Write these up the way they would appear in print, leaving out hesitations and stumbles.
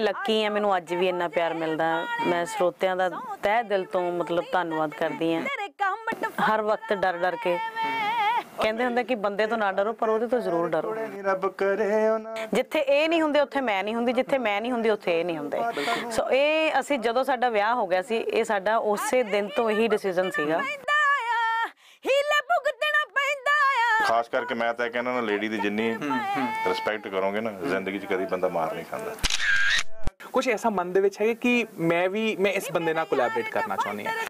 Lucky हाँ मैं अज भी इन्ना प्यार मिलता है। मैं श्रोतिया का तह दिल तो मतलब धन्यवाद करती हाँ। हर वक्त डर डर के कहते होंगे कि बंदे तो ना डरो पर वो तो जरूर डरो। जिथे ये नहीं होंगे उत्थे मैं नहीं होंगी, जिथे मैं नहीं होंगी उत्थे ये नहीं होंगे। सो ये असी जदों साडा विआह हो गया सी ये साडा उसे दिन तो यही डिसीजन सीगा। खास करके मैं तो कहना ना लेडी दी जिन्नी रिस्पेक्ट करोगे ना जिंदगी च कभी बंदा मार नहीं खाता। कुछ ऐसा मन दे विच है कि मैं इस बंदे नाल कोलैबोरेट करना चाहनी है।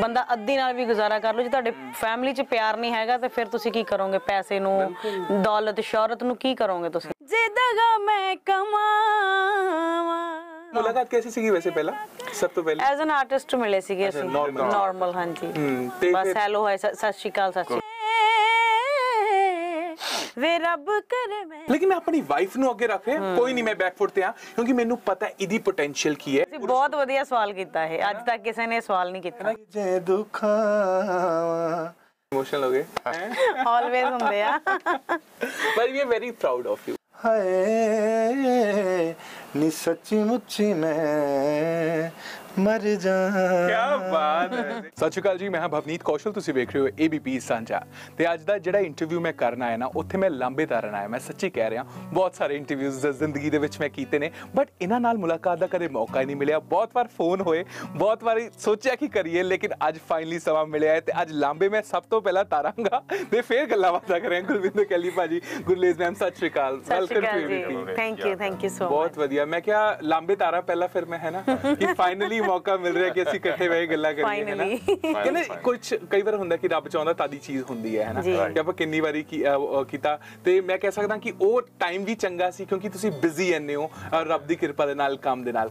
बंदा अद्धी नाल भी गुजारा कर लो जे तुहाडे फैमिली च प्यार नहीं हैगा ते फिर तुसी की करोगे? पैसे नू दौलत शौहरत नू की करोगे तुसी? जिदगा मैं कमावां। मुलाकात कैसी सीगी वैसे पहला? सब तो पहले एज एन आर्टिस्ट मिले सीगे ऐसे नॉर्मल। हां जी बस हेलो है सत श्री अकाल सत श्री वे रब करे। मैं लेकिन मैं अपनी वाइफ नु आगे रखे कोई नहीं, मैं बैकफुट ते हां क्योंकि मेनू पता है इदी पोटेंशियल की है। बहुत बढ़िया सवाल कीता है, आज तक किसी ने सवाल नहीं कीता। जे दुखावा इमोशनल हो गए ऑलवेज होंदे आ। But we are very proud of you. हाय नी सच्ची मुच्ची मैं मर जा। क्या बात है। सत श्री अकाल जी, मैं भवनीत कौशल, तुसी वेख रहे हो ABP सांझा। ते अज दा जिहड़ा इंटरव्यू मैं करना है ना उत्थे मैं लांबे दारन आया। मैं सच्ची कह रहा बहुत सारे इंटरव्यूज जिंदगी दे विच मैं कीते ने बट इन्हां नाल मुलाकात दा कदे मौका ही नहीं मिलिया। बहुत बार फोन होए, बहुत बार सोचिया कि करिए लेकिन अज फाइनली समा मिलिया है। ते अज लांबे मैं सब तो पहला तारांगा ते फिर गल्लां बातां करें। गुरविंदर कहली भाजी Gurlez ma'am Sat Shri Akal, welcome to ABP। Thank you so much. बहुत वधिया। मैं क्या लांबे तारा पहला फिर मैं है ना कि फाइनली मौका मिल रहा है कि ਅਸੀਂ ਇਕੱਠੇ ਬਹਿ ਕੇ ਗੱਲਾਂ ਕਰੀਏ ਹੈ ਨਾ। ਕਹਿੰਦੇ ਕੁਝ ਕਈ ਵਾਰ ਹੁੰਦਾ ਕਿ ਰੱਬ ਚਾਹੁੰਦਾ ਤਾਂ ਦੀ ਚੀਜ਼ ਹੁੰਦੀ ਹੈ ਨਾ ਕਿ ਆਪਾਂ ਕਿੰਨੀ ਵਾਰੀ ਕੀਤਾ ਤੇ ਮੈਂ ਕਹਿ ਸਕਦਾ ਕਿ ਉਹ ਟਾਈਮ ਵੀ ਚੰਗਾ ਸੀ ਕਿਉਂਕਿ ਤੁਸੀਂ ਬਿਜ਼ੀ ਐਨੇ ਹੋ ਔਰ ਰੱਬ ਦੀ ਕਿਰਪਾ ਦੇ ਨਾਲ ਕੰਮ ਦੇ ਨਾਲ।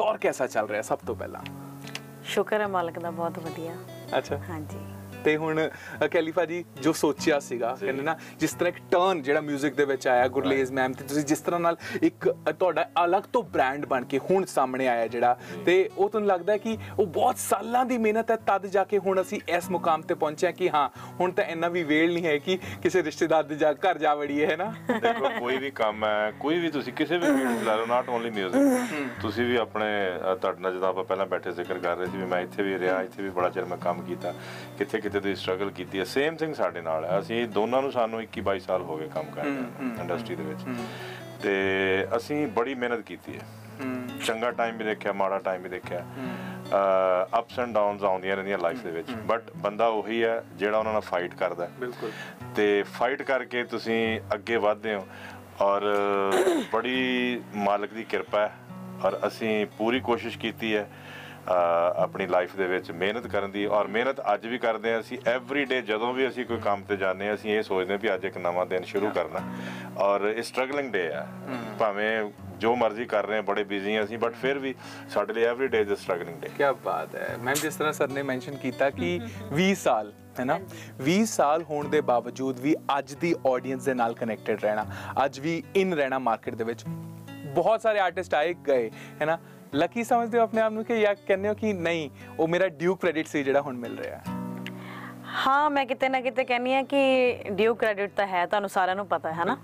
ਦੌਰ ਕਿਹਦਾ ਚੱਲ ਰਿਹਾ? ਸਭ ਤੋਂ ਪਹਿਲਾਂ ਸ਼ੁਕਰ ਹੈ ਮਾਲਕ ਦਾ ਬਹੁਤ ਵਧੀਆ। ਅੱਛਾ ਹਾਂਜੀ ते हुण कैलीफा जी जो सोचिया सीगा कहने ना जिस तरह एक टर्न जेड़ा म्यूजिक दे विच आया गुरलेज मैम ते तुसी जिस तरह नाल एक तुहाडा अलग तो ब्रांड बन के हुण सामने आया जेड़ा ते ओह तुहानू लगदा है कि ओह बहुत सालां दी मेहनत है तद जाके हुण असी इस मुकाम ते पहुंचे कि हां हुण तां इन्ना भी वेल नहीं है कि किसी रिश्तेदार दे जा घर जा वड़ीए है ना। देखो कोई भी काम है कोई भी तुसी किसी भी फील्ड ला लो नॉट ओनली म्यूजिक। तुसी भी अपने तुहाडे नाल जदां आपां पहलां बैठे जिक्र कर रहे सी भी मैं इत्थे भी रहा इत्थे भी बड़ा चिर मैं काम कीता किथे किथे ਦੀ ਸਟਰਗਲ ਕੀਤੀ ਹੈ। ਸੇਮ ਥਿੰਗ ਸਾਡੇ ਨਾਲ ਹੈ। ਅਸੀਂ ਦੋਨਾਂ ਨੂੰ ਸਾਨੂੰ 21 22 ਸਾਲ ਹੋ ਗਏ ਕੰਮ ਕਰਦੇ ਇੰਡਸਟਰੀ ਦੇ ਵਿੱਚ ਤੇ ਅਸੀਂ ਬੜੀ ਮਿਹਨਤ ਕੀਤੀ ਹੈ। ਚੰਗਾ ਟਾਈਮ ਵੀ ਦੇਖਿਆ ਮਾੜਾ ਟਾਈਮ ਵੀ ਦੇਖਿਆ ਅਪਸ ਐਂਡ ਡਾਊਨਸ ਆਉਂਦੀਆਂ ਰਹਿੰਦੀਆਂ ਲਾਈਫ ਦੇ ਵਿੱਚ ਬਟ ਬੰਦਾ ਉਹੀ ਹੈ ਜਿਹੜਾ ਉਹਨਾਂ ਨਾਲ ਫਾਈਟ ਕਰਦਾ। ਬਿਲਕੁਲ। ਤੇ ਫਾਈਟ ਕਰਕੇ ਤੁਸੀਂ ਅੱਗੇ ਵਧਦੇ ਹੋ ਔਰ ਬੜੀ ਮਾਲਕ ਦੀ ਕਿਰਪਾ ਹੈ ਔਰ ਅਸੀਂ ਪੂਰੀ ਕੋਸ਼ਿਸ਼ ਕੀਤੀ ਹੈ अपनी लाइफ दे विच मेहनत करन दी और मेहनत अज भी करदे आं। असीं एवरी डे जदों भी असीं कोई काम ते जाने असीं ये सोचदे भी अज एक नवा दिन शुरू करना और स्ट्रगलिंग डे है भावें जो मर्जी कर रहे हैं बड़े बिजी हैं असीं बट फिर भी साडे लिए every day is struggling day. क्या बात है मैम। जिस तरह सर ने मैंशन किया कि 20 साल है ना 20 साल होने के बावजूद भी अज दी ऑडियंस दे नाल कनैक्टेड रहना अज भी इन रहना मार्केट दे विच। बहुत सारे आर्टिस्ट आए गए है ना लकी समझते हो अपने आप कि या कहने हो कि नहीं वो मेरा ड्यू क्रेडिट से जिहड़ा हुण मिल रहा है? हाँ मैं कितने ना कितने कहनी है कि ड्यू क्रेडिट तो है तुहानू सारिआं नू पता है ना।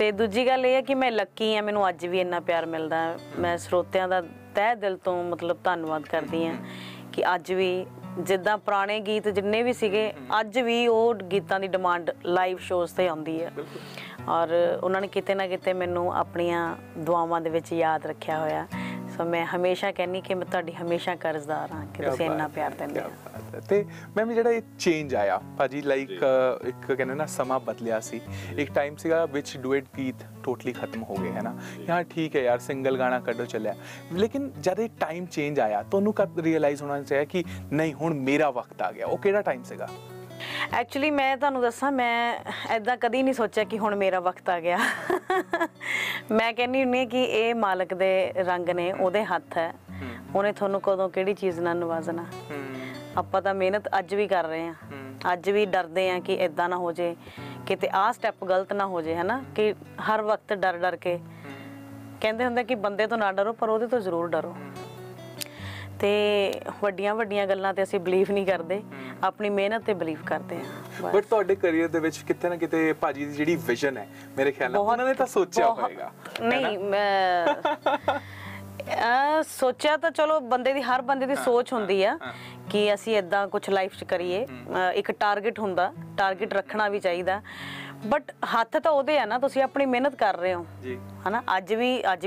तो दूजी गल ये है कि मैं लकी हाँ मैनू अज भी इन्ना प्यार मिलता है। मैं श्रोतिया का तह दिल तो मतलब धन्यवाद करती हाँ कि अज भी जिदा पुराने गीत जिन्ने भी सीगे अज भी वो गीतों की डिमांड लाइव शोज से आती है और उन्होंने कितने ना कितने मैनू अपनिया दुआवां दे विच याद रखिया होया। सो मैं हमेशा कहनी कि मैं तुहाडी हमेशा कर्जदार हाँ कि तुसीं इन्ना प्यार दिंदे हो। ते मैम जिहड़ा ये चेंज आया भाजी लाइक एक कहने ना समा बदलिया सी। एक टाइम सीगा विच डुएट गीत टोटली खत्म हो गए है ना। यहाँ ठीक है यार सिंगल गाना कड्डो चलिया लेकिन जब ये टाइम चेंज आया तुहानू कद रियलाइज होना चाहिए कि नहीं हुण मेरा वक्त आ गया? वो किहड़ा टाइम सीगा? एक्चुअली मैं तुहानू दस्सां मैं ऐदां कदी नहीं सोचा कि हुण मेरा वक्त आ गया। मैं कहनी हुन्नी कि ये मालक दे रंग ने उहदे हथ है उन्हें तुहानू कदों किहड़ी चीज़ नाल नवाजना। आपां तां मेहनत अज भी कर रहे हैं अज भी डरदे हैं कि ऐदां ना हो जाए किते आ स्टैप गलत ना हो जाए है ना कि हर वक्त डर डर के कहंदे हुंदे कि बंदे तो ना डरो पर उहदे तो जरूर डरो। तो वड्डियां वड्डियां गल्लां ते असीं बिलीव नहीं करदे अपनी मेहनत ते बिलीव करते हैं। बट ਤੁਹਾਡੇ ਕੈਰੀਅਰ ਦੇ ਵਿੱਚ ਕਿਤੇ ਨਾ ਕਿਤੇ ਭਾਜੀ ਦੀ ਜਿਹੜੀ ਵਿਜ਼ਨ ਹੈ ਮੇਰੇ ਖਿਆਲ ਨਾਲ ਉਹਨਾਂ ਨੇ ਤਾਂ ਸੋਚਿਆ ਹੋਵੇਗਾ। ਨਹੀਂ ਮੈਂ ਸੋਚਿਆ ਤਾਂ ਚਲੋ ਬੰਦੇ ਦੀ ਹਰ ਬੰਦੇ ਦੀ ਸੋਚ ਹੁੰਦੀ ਆ ਕਿ ਅਸੀਂ ਇਦਾਂ ਕੁਝ ਲਾਈਫ 'ਚ ਕਰੀਏ, ਇੱਕ ਟਾਰਗੇਟ ਹੁੰਦਾ, ਟਾਰਗੇਟ ਰੱਖਣਾ ਵੀ ਚਾਹੀਦਾ। बट हाथ तो उहदे आ ना, तुसीं अपनी मेहनत कर रहे हो जी, है ना। अज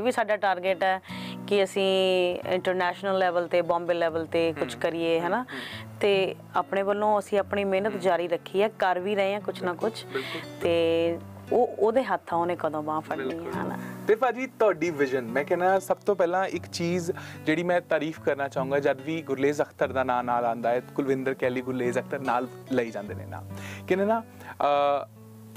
भी साडा टारगेट है कि असी इंटरनेशनल लैवल ते बॉम्बे लैवल ते कुछ करिए, है ना। ते अपने वालों असी अपनी मेहनत जारी रखी है, कर भी रहे हैं कुछ ना कुछ, ते ਉਹਦੇ ਹੱਥ ਆਉਣੇ ਕਦੋਂ ਬਾਹ ਫੜਨੀ ਹੈ ਨਾ। ਤੇ ਭਾਜੀ ਤੁਹਾਡੀ ਵਿਜ਼ਨ ਮੈਂ ਕਹਿੰਦਾ ਸਭ ਤੋਂ ਪਹਿਲਾਂ ਇੱਕ ਚੀਜ਼ ਜਿਹੜੀ ਮੈਂ ਤਾਰੀਫ ਕਰਨਾ ਚਾਹੂੰਗਾ, ਜਦ ਵੀ ਗੁਰਲੇਜ਼ ਅਖਤਰ ਦਾ ਨਾਂ ਨਾਲ ਆਂਦਾ ਹੈ ਕੁਲਵਿੰਦਰ ਕੈਲੀ ਗੁਰਲੇਜ਼ ਅਖਤਰ ਨਾਲ ਲਈ ਜਾਂਦੇ ਨੇ ਨਾ, ਕਹਿੰਦੇ ਨਾ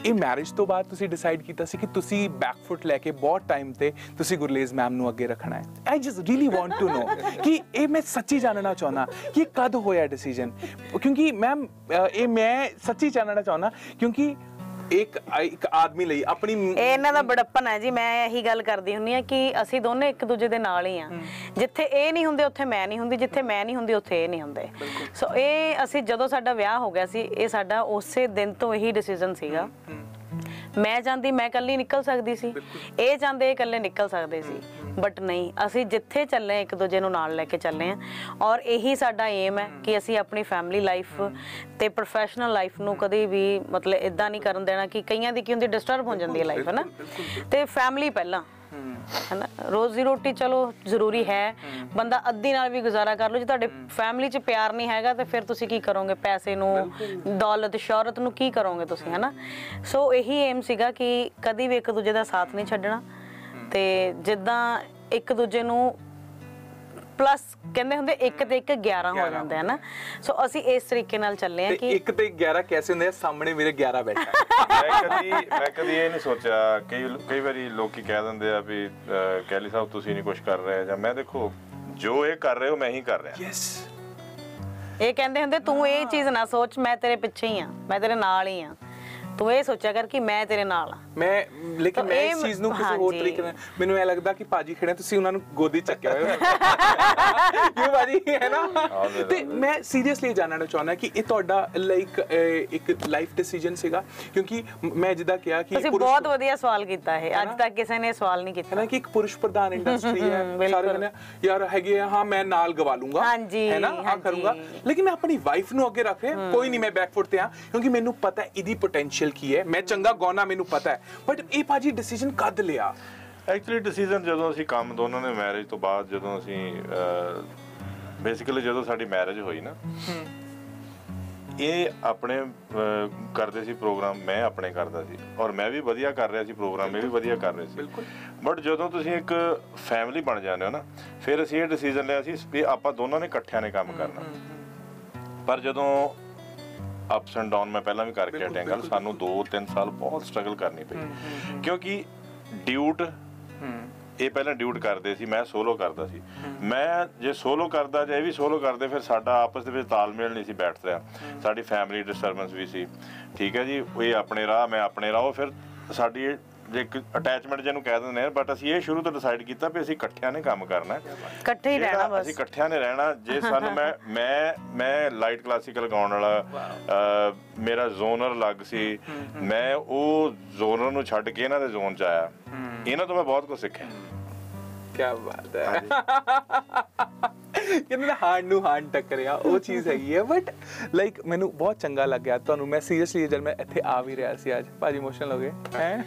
ਇਹ ਮੈਰਿਜ ਤੋਂ ਬਾਅਦ ਤੁਸੀਂ ਡਿਸਾਈਡ ਕੀਤਾ ਸੀ ਕਿ ਤੁਸੀਂ ਬੈਕਫੁੱਟ ਲੈ ਕੇ ਬਹੁਤ ਟਾਈਮ ਤੇ ਤੁਸੀਂ ਗੁਰਲੇਜ਼ ਮੈਮ ਨੂੰ ਅੱਗੇ ਰੱਖਣਾ ਹੈ। I just really want to know ਕਿ ਇਹ ਮੈਂ ਸੱਚੀ ਜਾਣਨਾ ਚਾਹੁੰਦਾ ਕਿ ਕਦ ਹੋਇਆ ਡਿਸੀਜਨ, ਕਿਉਂਕਿ ਮੈਮ ਇਹ ਮੈਂ ਸੱਚੀ ਜਾਣਨਾ ਚਾਹੁੰਦਾ ਕਿਉਂਕਿ ਇੱਕ ਆਦਮੀ ਲਈ ਆਪਣੀ ਇਹਨਾਂ ਦਾ ਬੜਪਨ ਹੈ ਜੀ। ਮੈਂ ਇਹੀ ਗੱਲ ਕਰਦੀ ਹੁੰਨੀ ਆ ਕਿ ਅਸੀਂ ਦੋਨੇ ਇੱਕ ਦੂਜੇ ਦੇ ਨਾਲ ਹੀ ਆ, ਜਿੱਥੇ ਇਹ ਨਹੀਂ ਹੁੰਦੇ ਉੱਥੇ ਮੈਂ ਨਹੀਂ ਹੁੰਦੀ, ਜਿੱਥੇ ਮੈਂ ਨਹੀਂ ਹੁੰਦੀ ਉੱਥੇ ਇਹ ਨਹੀਂ ਹੁੰਦੇ। ਸੋ ਇਹ ਅਸੀਂ ਜਦੋਂ ਸਾਡਾ ਵਿਆਹ ਹੋ ਗਿਆ ਸੀ, ਇਹ ਸਾਡਾ ਉਸੇ ਦਿਨ ਤੋਂ ਇਹੀ ਡਿਸੀਜਨ ਸੀਗਾ। ਮੈਂ ਜਾਂਦੀ ਮੈਂ ਇਕੱਲੀ ਨਿਕਲ ਸਕਦੀ ਸੀ, ਇਹ ਜਾਂਦੇ ਇਕੱਲੇ ਨਿਕਲ ਸਕਦੇ ਸੀ, ਬਟ ਨਹੀਂ, ਅਸੀਂ ਜਿੱਥੇ ਚੱਲੇ ਇੱਕ ਦੂਜੇ ਨੂੰ ਨਾਲ ਲੈ ਕੇ ਚੱਲੇ ਆ। ਔਰ ਇਹੀ ਸਾਡਾ ਏਮ ਹੈ ਕਿ ਅਸੀਂ ਆਪਣੀ ਫੈਮਿਲੀ ਲਾਈਫ ਤੇ ਪ੍ਰੋਫੈਸ਼ਨਲ ਲਾਈਫ ਨੂੰ ਕਦੇ ਵੀ ਮਤਲਬ ਇਦਾਂ ਨਹੀਂ ਕਰਨ ਦੇਣਾ ਕਿ ਕਈਆਂ ਦੀ ਕੀ ਹੁੰਦੀ ਡਿਸਟਰਬ ਹੋ ਜਾਂਦੀ ਹੈ ਲਾਈਫ, ਹੈ ਨਾ। ਤੇ ਫੈਮਿਲੀ ਪਹਿਲਾਂ, है ना। रोजी रोटी चलो जरूरी है, बंदा अद्धी नाल भी गुजारा कर लो, जे तुहाडे फैमिली च प्यार नहीं हैगा तो फिर तुसीं की करोगे, पैसे नूं दौलत शौहरत नूं की करोगे तुसीं, है ना। सो यही एम सीगा कि कदी भी एक दूजे दा साथ नहीं छड्डना ते जिद्दां एक दूजे नूं प्लस कहंदे हुंदे 1 ते 1 11 हो जांदा है ना। सो ਅਸੀਂ ਇਸ ਤਰੀਕੇ ਨਾਲ ਚੱਲੇ ਆ ਕਿ 1 ਤੇ 11 ਕਿਵੇਂ ਹੁੰਦੇ ਆ। ਸਾਹਮਣੇ ਮੇਰੇ 11 ਬੈਠਾ ਹੈ। ਮੈਂ ਕਦੀ ਇਹ ਨਹੀਂ ਸੋਚਿਆ, ਕਈ ਵਾਰੀ ਲੋਕੀ ਕਹਿ ਦਿੰਦੇ ਆ ਵੀ ਕੈਲੀ ਸਾਹਿਬ ਤੁਸੀਂ ਨਹੀਂ ਕੁਝ ਕਰ ਰਹੇ ਜਾਂ ਮੈਂ, ਦੇਖੋ ਜੋ ਇਹ ਕਰ ਰਹੇ ਹੋ ਮੈਂ ਹੀ ਕਰ ਰਿਹਾ। ਯੈਸ ਇਹ ਕਹਿੰਦੇ ਹੁੰਦੇ ਤੂੰ ਇਹ ਚੀਜ਼ ਨਾ ਸੋਚ, ਮੈਂ ਤੇਰੇ ਪਿੱਛੇ ਹੀ ਆ, ਮੈਂ ਤੇਰੇ ਨਾਲ ਹੀ ਆ, ਤੂੰ ਇਹ ਸੋਚਿਆ ਕਰ ਕਿ ਮੈਂ ਤੇਰੇ ਨਾਲ ਆ। ਮੈਂ ਲੇਕਿਨ ਮੈਂ ਇਸ ਚੀਜ਼ ਨੂੰ ਕਿਸੇ ਹੋਰ ਤਰੀਕੇ ਨਾਲ, ਮੈਨੂੰ ਇਹ ਲੱਗਦਾ ਕਿ ਭਾਜੀ ਖੜੇ ਤੁਸੀਂ ਉਹਨਾਂ ਨੂੰ ਗੋਦੀ ਚੱਕਿਆ ਹੋਇਆ ਕਿਉਂ ਭਾਜੀ, ਹੈ ਨਾ। ਤੇ ਮੈਂ ਸੀਰੀਅਸਲੀ ਜਾਣਨਾ ਚਾਹੁੰਦਾ ਕਿ ਇਹ ਤੁਹਾਡਾ ਲਾਈਕ ਇੱਕ ਲਾਈਫ ਡਿਸੀਜਨ ਸੀਗਾ, ਕਿਉਂਕਿ ਮੈਂ ਜਿੱਦਾਂ ਕਿਹਾ ਕਿ ਤੁਸੀਂ ਬਹੁਤ ਵਧੀਆ ਸਵਾਲ ਕੀਤਾ ਹੈ, ਅੱਜ ਤੱਕ ਕਿਸੇ ਨੇ ਸਵਾਲ ਨਹੀਂ ਕੀਤਾ, ਹੈ ਨਾ, ਕਿ ਇੱਕ ਪੁਰਸ਼ ਪ੍ਰਧਾਨ ਇੰਡਸਟਰੀ ਹੈ, ਸਾਰੇ ਨੇ ਯਾਰ ਹੈਗੇ ਆ, ਹਾਂ ਮੈਂ ਨਾਲ ਗਵਾ ਲੂੰਗਾ, ਹੈ ਨਾ, ਆ ਕਰੂੰਗਾ, ਲੇਕਿਨ ਮੈਂ ਆਪਣੀ ਵਾਈਫ ਨੂੰ ਅੱਗੇ ਰੱਖਿਆ। ਕੋਈ ਨਹੀਂ, ਮੈਂ ਬੈਕਫੁੱਟ ਤੇ ਆ ਕਿਉਂਕਿ ਮੈਨੂੰ ਪਤਾ ਇਹਦੀ ਪੋਟੈਂਸ਼ੀਅਲ ਕੀ ਹੈ, ਮੈਂ ਚੰਗਾ ਗਾਉਣਾ ਮੈਨੂੰ ਪਤਾ ਹੈ, ਬਟ ਇਹ ਭਾਜੀ ਡਿਸੀਜਨ ਕਦ ਲਿਆ? ਐਕਚੁਅਲੀ ਡਿਸੀਜਨ ਜਦੋਂ ਅਸੀਂ ਕੰਮ ਦੋਨਾਂ ਨੇ ਮੈਰਿਜ ਤੋਂ ਬਾਅਦ, ਜਦੋਂ ਅਸੀਂ ਬੇਸਿਕਲੀ ਜਦੋਂ ਸਾਡੀ ਮੈਰਿਜ ਹੋਈ ਨਾ, ਇਹ ਆਪਣੇ ਕਰਦੇ ਸੀ ਪ੍ਰੋਗਰਾਮ, ਮੈਂ ਆਪਣੇ ਕਰਦਾ ਸੀ ਔਰ ਮੈਂ ਵੀ ਵਧੀਆ ਕਰ ਰਿਹਾ ਸੀ ਪ੍ਰੋਗਰਾਮ, ਇਹ ਵੀ ਵਧੀਆ ਕਰ ਰਿਹਾ ਸੀ, ਬਟ ਜਦੋਂ ਤੁਸੀਂ ਇੱਕ ਫੈਮਿਲੀ ਬਣ ਜਾਂਦੇ ਹੋ ਨਾ, ਫਿਰ ਅਸੀਂ ਇਹ ਡਿਸੀਜਨ ਲਿਆ ਸੀ ਕਿ ਆਪਾਂ ਦੋਨਾਂ ਨੇ ਇਕੱਠਿਆਂ ਨੇ ਕੰਮ ਕਰਨਾ। ਪਰ ਜਦੋਂ ਅਪਸ ਐਂਡ ਡਾਊਨ ਮੈਂ ਪਹਿਲਾਂ ਵੀ ਕਰਕੇ ਹਟਿਆ ਗੱਲ, ਸਾਨੂੰ 2-3 ਸਾਲ ਬਹੁਤ ਸਟਰਗਲ ਕਰਨੀ ਪਈ, ਕਿਉਂਕਿ ਡਿਊਟ ਇਹ ਪਹਿਲਾਂ ਡਿਊਟ ਕਰਦੇ ਸੀ, ਮੈਂ ਸੋਲੋ ਕਰਦਾ ਸੀ, ਮੈਂ ਜੇ ਸੋਲੋ ਕਰਦਾ ਜਾਂ ਇਹ ਵੀ ਸੋਲੋ ਕਰਦੇ, ਫਿਰ ਸਾਡਾ ਆਪਸ ਦੇ ਵਿੱਚ ਤਾਲਮੇਲ ਨਹੀਂ ਸੀ ਬੈਠ ਰਿਹਾ, ਸਾਡੀ ਫੈਮਿਲੀ ਡਿਸਟਰਬੈਂਸ ਵੀ ਸੀ, ਠੀਕ ਹੈ ਜੀ, ਇਹ ਆਪਣੇ ਰਾਹ ਮੈਂ ਆਪਣੇ ਰਾਹ, ਉਹ ਫਿਰ ਸਾਡੀ ਜੇ ਇੱਕ ਅਟੈਚਮੈਂਟ ਜਿਹਨੂੰ ਕਹਿ ਦਿੰਦੇ ਆ, ਬਟ ਅਸੀਂ ਇਹ ਸ਼ੁਰੂ ਤੋਂ ਡਿਸਾਈਡ ਕੀਤਾ ਵੀ ਅਸੀਂ ਇਕੱਠਿਆਂ ਨੇ ਕੰਮ ਕਰਨਾ, ਇਕੱਠੇ ਹੀ ਰਹਿਣਾ, ਬਸ ਅਸੀਂ ਇਕੱਠਿਆਂ ਨੇ ਰਹਿਣਾ। ਜੇ ਸਾਨੂੰ ਮੈਂ ਲਾਈਟ ਕਲਾਸੀਕਲ ਗਾਉਣ ਵਾਲਾ, ਮੇਰਾ ਜ਼ੋਨਰ ਅਲੱਗ ਸੀ, ਮੈਂ ਉਹ ਜ਼ੋਨਰ ਨੂੰ ਛੱਡ ਕੇ ਇਹਨਾਂ ਦੇ ਜ਼ੋਨ 'ਚ ਆਇਆ, ਇਹਨਾਂ ਤੋਂ ਮੈਂ ਬਹੁਤ ਕੁਝ ਸਿੱਖਿਆ। ਕਿਆ ਬਾਤ ਹੈ, ਕਿੰਨਾ ਹਾਰਡ ਨੂੰ ਹਾਰਡ ਟੱਕਰਿਆ, ਉਹ ਚੀਜ਼ ਹੈਗੀ ਹੈ। ਬਟ ਲਾਈਕ ਮੈਨੂੰ ਬਹੁਤ ਚੰਗਾ ਲੱਗਿਆ ਤੁਹਾਨੂੰ, ਮੈਂ ਸੀਰੀਅਸਲੀ ਜਦ ਮੈਂ ਇੱਥੇ ਆ ਵੀ ਰਿਹਾ ਸੀ ਅੱਜ, ਭਾਜੀ ਇਮੋਸ਼ਨਲ ਹੋ ਗਏ ਹੈ,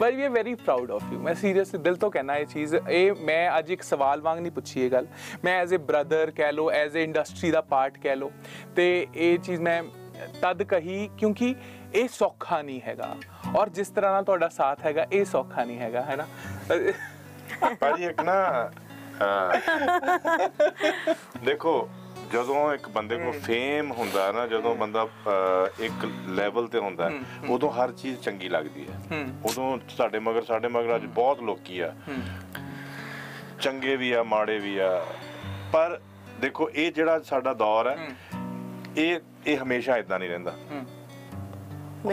but we very proud of you, ਮੈਂ ਸੀਰੀਅਸਲੀ ਦਿਲ ਤੋਂ ਕਹਿਣਾ ਇਹ ਚੀਜ਼, ਇਹ ਮੈਂ ਅੱਜ ਇੱਕ ਸਵਾਲ ਵਾਂਗ ਨਹੀਂ ਪੁੱਛੀ ਇਹ ਗੱਲ, ਮੈਂ ਐਜ਼ ਏ ਬ੍ਰਦਰ ਕਹਿ ਲਓ, ਐਜ਼ ਏ ਇੰਡਸਟਰੀ ਦਾ ਪਾਰਟ ਕਹਿ ਲਓ, ਤੇ ਇਹ ਚੀਜ਼ ਮੈਂ ਤਦ ਕਹੀ ਕਿਉਂਕਿ ਇਹ ਸੌਖਾ ਨਹੀਂ ਹੈਗਾ, ਔਰ ਜਿਸ ਤਰ੍ਹਾਂ ਨਾਲ ਤੁਹਾਡਾ ਸਾਥ ਹੈਗਾ ਇਹ ਸੌਖਾ ਨਹੀਂ ਹੈਗਾ, ਹੈ ਨਾ ਭਾਜੀ। ਇੱਕ ਨਾ ਦੇਖੋ ਜਦੋਂ ਇੱਕ ਬੰਦੇ ਕੋਲ ਫੇਮ ਹੁੰਦਾ ਨਾ, ਜਦੋਂ ਬੰਦਾ ਇੱਕ ਲੈਵਲ ਤੇ ਹੁੰਦਾ, ਉਦੋਂ ਹਰ ਚੀਜ਼ ਚੰਗੀ ਲੱਗਦੀ ਹੈ, ਉਦੋਂ ਸਾਡੇ ਮਗਰ ਅੱਜ ਬਹੁਤ ਲੋਕੀ ਆ, ਚੰਗੇ ਵੀ ਆ ਮਾੜੇ ਵੀ ਆ, ਪਰ ਦੇਖੋ ਇਹ ਜਿਹੜਾ ਸਾਡਾ ਦੌਰ ਹੈ, ਇਹ ਹਮੇਸ਼ਾ ਇਦਾਂ ਨਹੀਂ ਰਹਿੰਦਾ,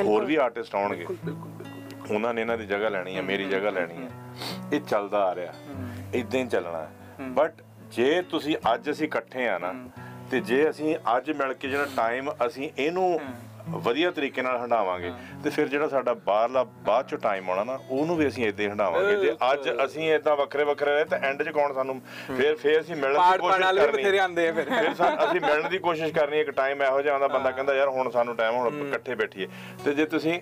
ਹੋਰ ਵੀ ਆਰਟਿਸਟ ਆਉਣਗੇ, ਉਹਨਾਂ ਨੇ ਇਹਨਾਂ ਦੀ ਜਗ੍ਹਾ ਲੈਣੀ ਹੈ, ਮੇਰੀ ਜਗ੍ਹਾ ਲੈਣੀ ਹੈ, ਇਹ ਚੱਲਦਾ ਆ ਰਿਹਾ, ਇਦਾਂ ਹੀ ਚੱਲਣਾ। ਬਟ ਜੇ ਤੁਸੀਂ ਅੱਜ ਅਸੀਂ ਇਕੱਠੇ ਆ ਨਾ, ਤੇ ਜੇ ਅਸੀਂ ਅੱਜ ਮਿਲ ਕੇ ਜਿਹੜਾ ਟਾਈਮ ਅਸੀਂ ਇਹਨੂੰ ਵਧੀਆ ਤਰੀਕੇ ਨਾਲ ਹੰਡਾਵਾਂਗੇ ਤੇ ਫਿਰ ਜਿਹੜਾ ਸਾਡਾ ਬਾਹਰਲਾ ਬਾਅਦ ਚੋਂ ਟਾਈਮ ਆਉਣਾ ਨਾ ਉਹਨੂੰ ਵੀ ਅਸੀਂ ਇਦਾਂ ਹੰਡਾਵਾਂਗੇ। ਤੇ ਅੱਜ ਅਸੀਂ ਇਦਾਂ ਵੱਖਰੇ ਵੱਖਰੇ ਰਹੇ ਤਾਂ ਐਂਡ 'ਚ ਕੌਣ ਸਾਨੂੰ ਫਿਰ ਅਸੀਂ ਮਿਲਣ ਦੀ ਕੋਸ਼ਿਸ਼ ਕਰਨੀ ਅਸੀਂ ਮਿਲਣ ਦੀ ਕੋਸ਼ਿਸ਼ ਕਰਨੀ। ਇੱਕ ਟਾਈਮ ਇਹੋ ਜਿਹਾ ਆਉਂਦਾ ਬੰਦਾ ਕਹਿੰਦਾ ਯਾਰ ਹੁਣ ਸਾਨੂੰ ਟਾਈਮ ਹੁਣ ਇਕੱਠੇ ਬੈਠੀਏ। ਤੇ ਜੇ ਤੁਸੀਂ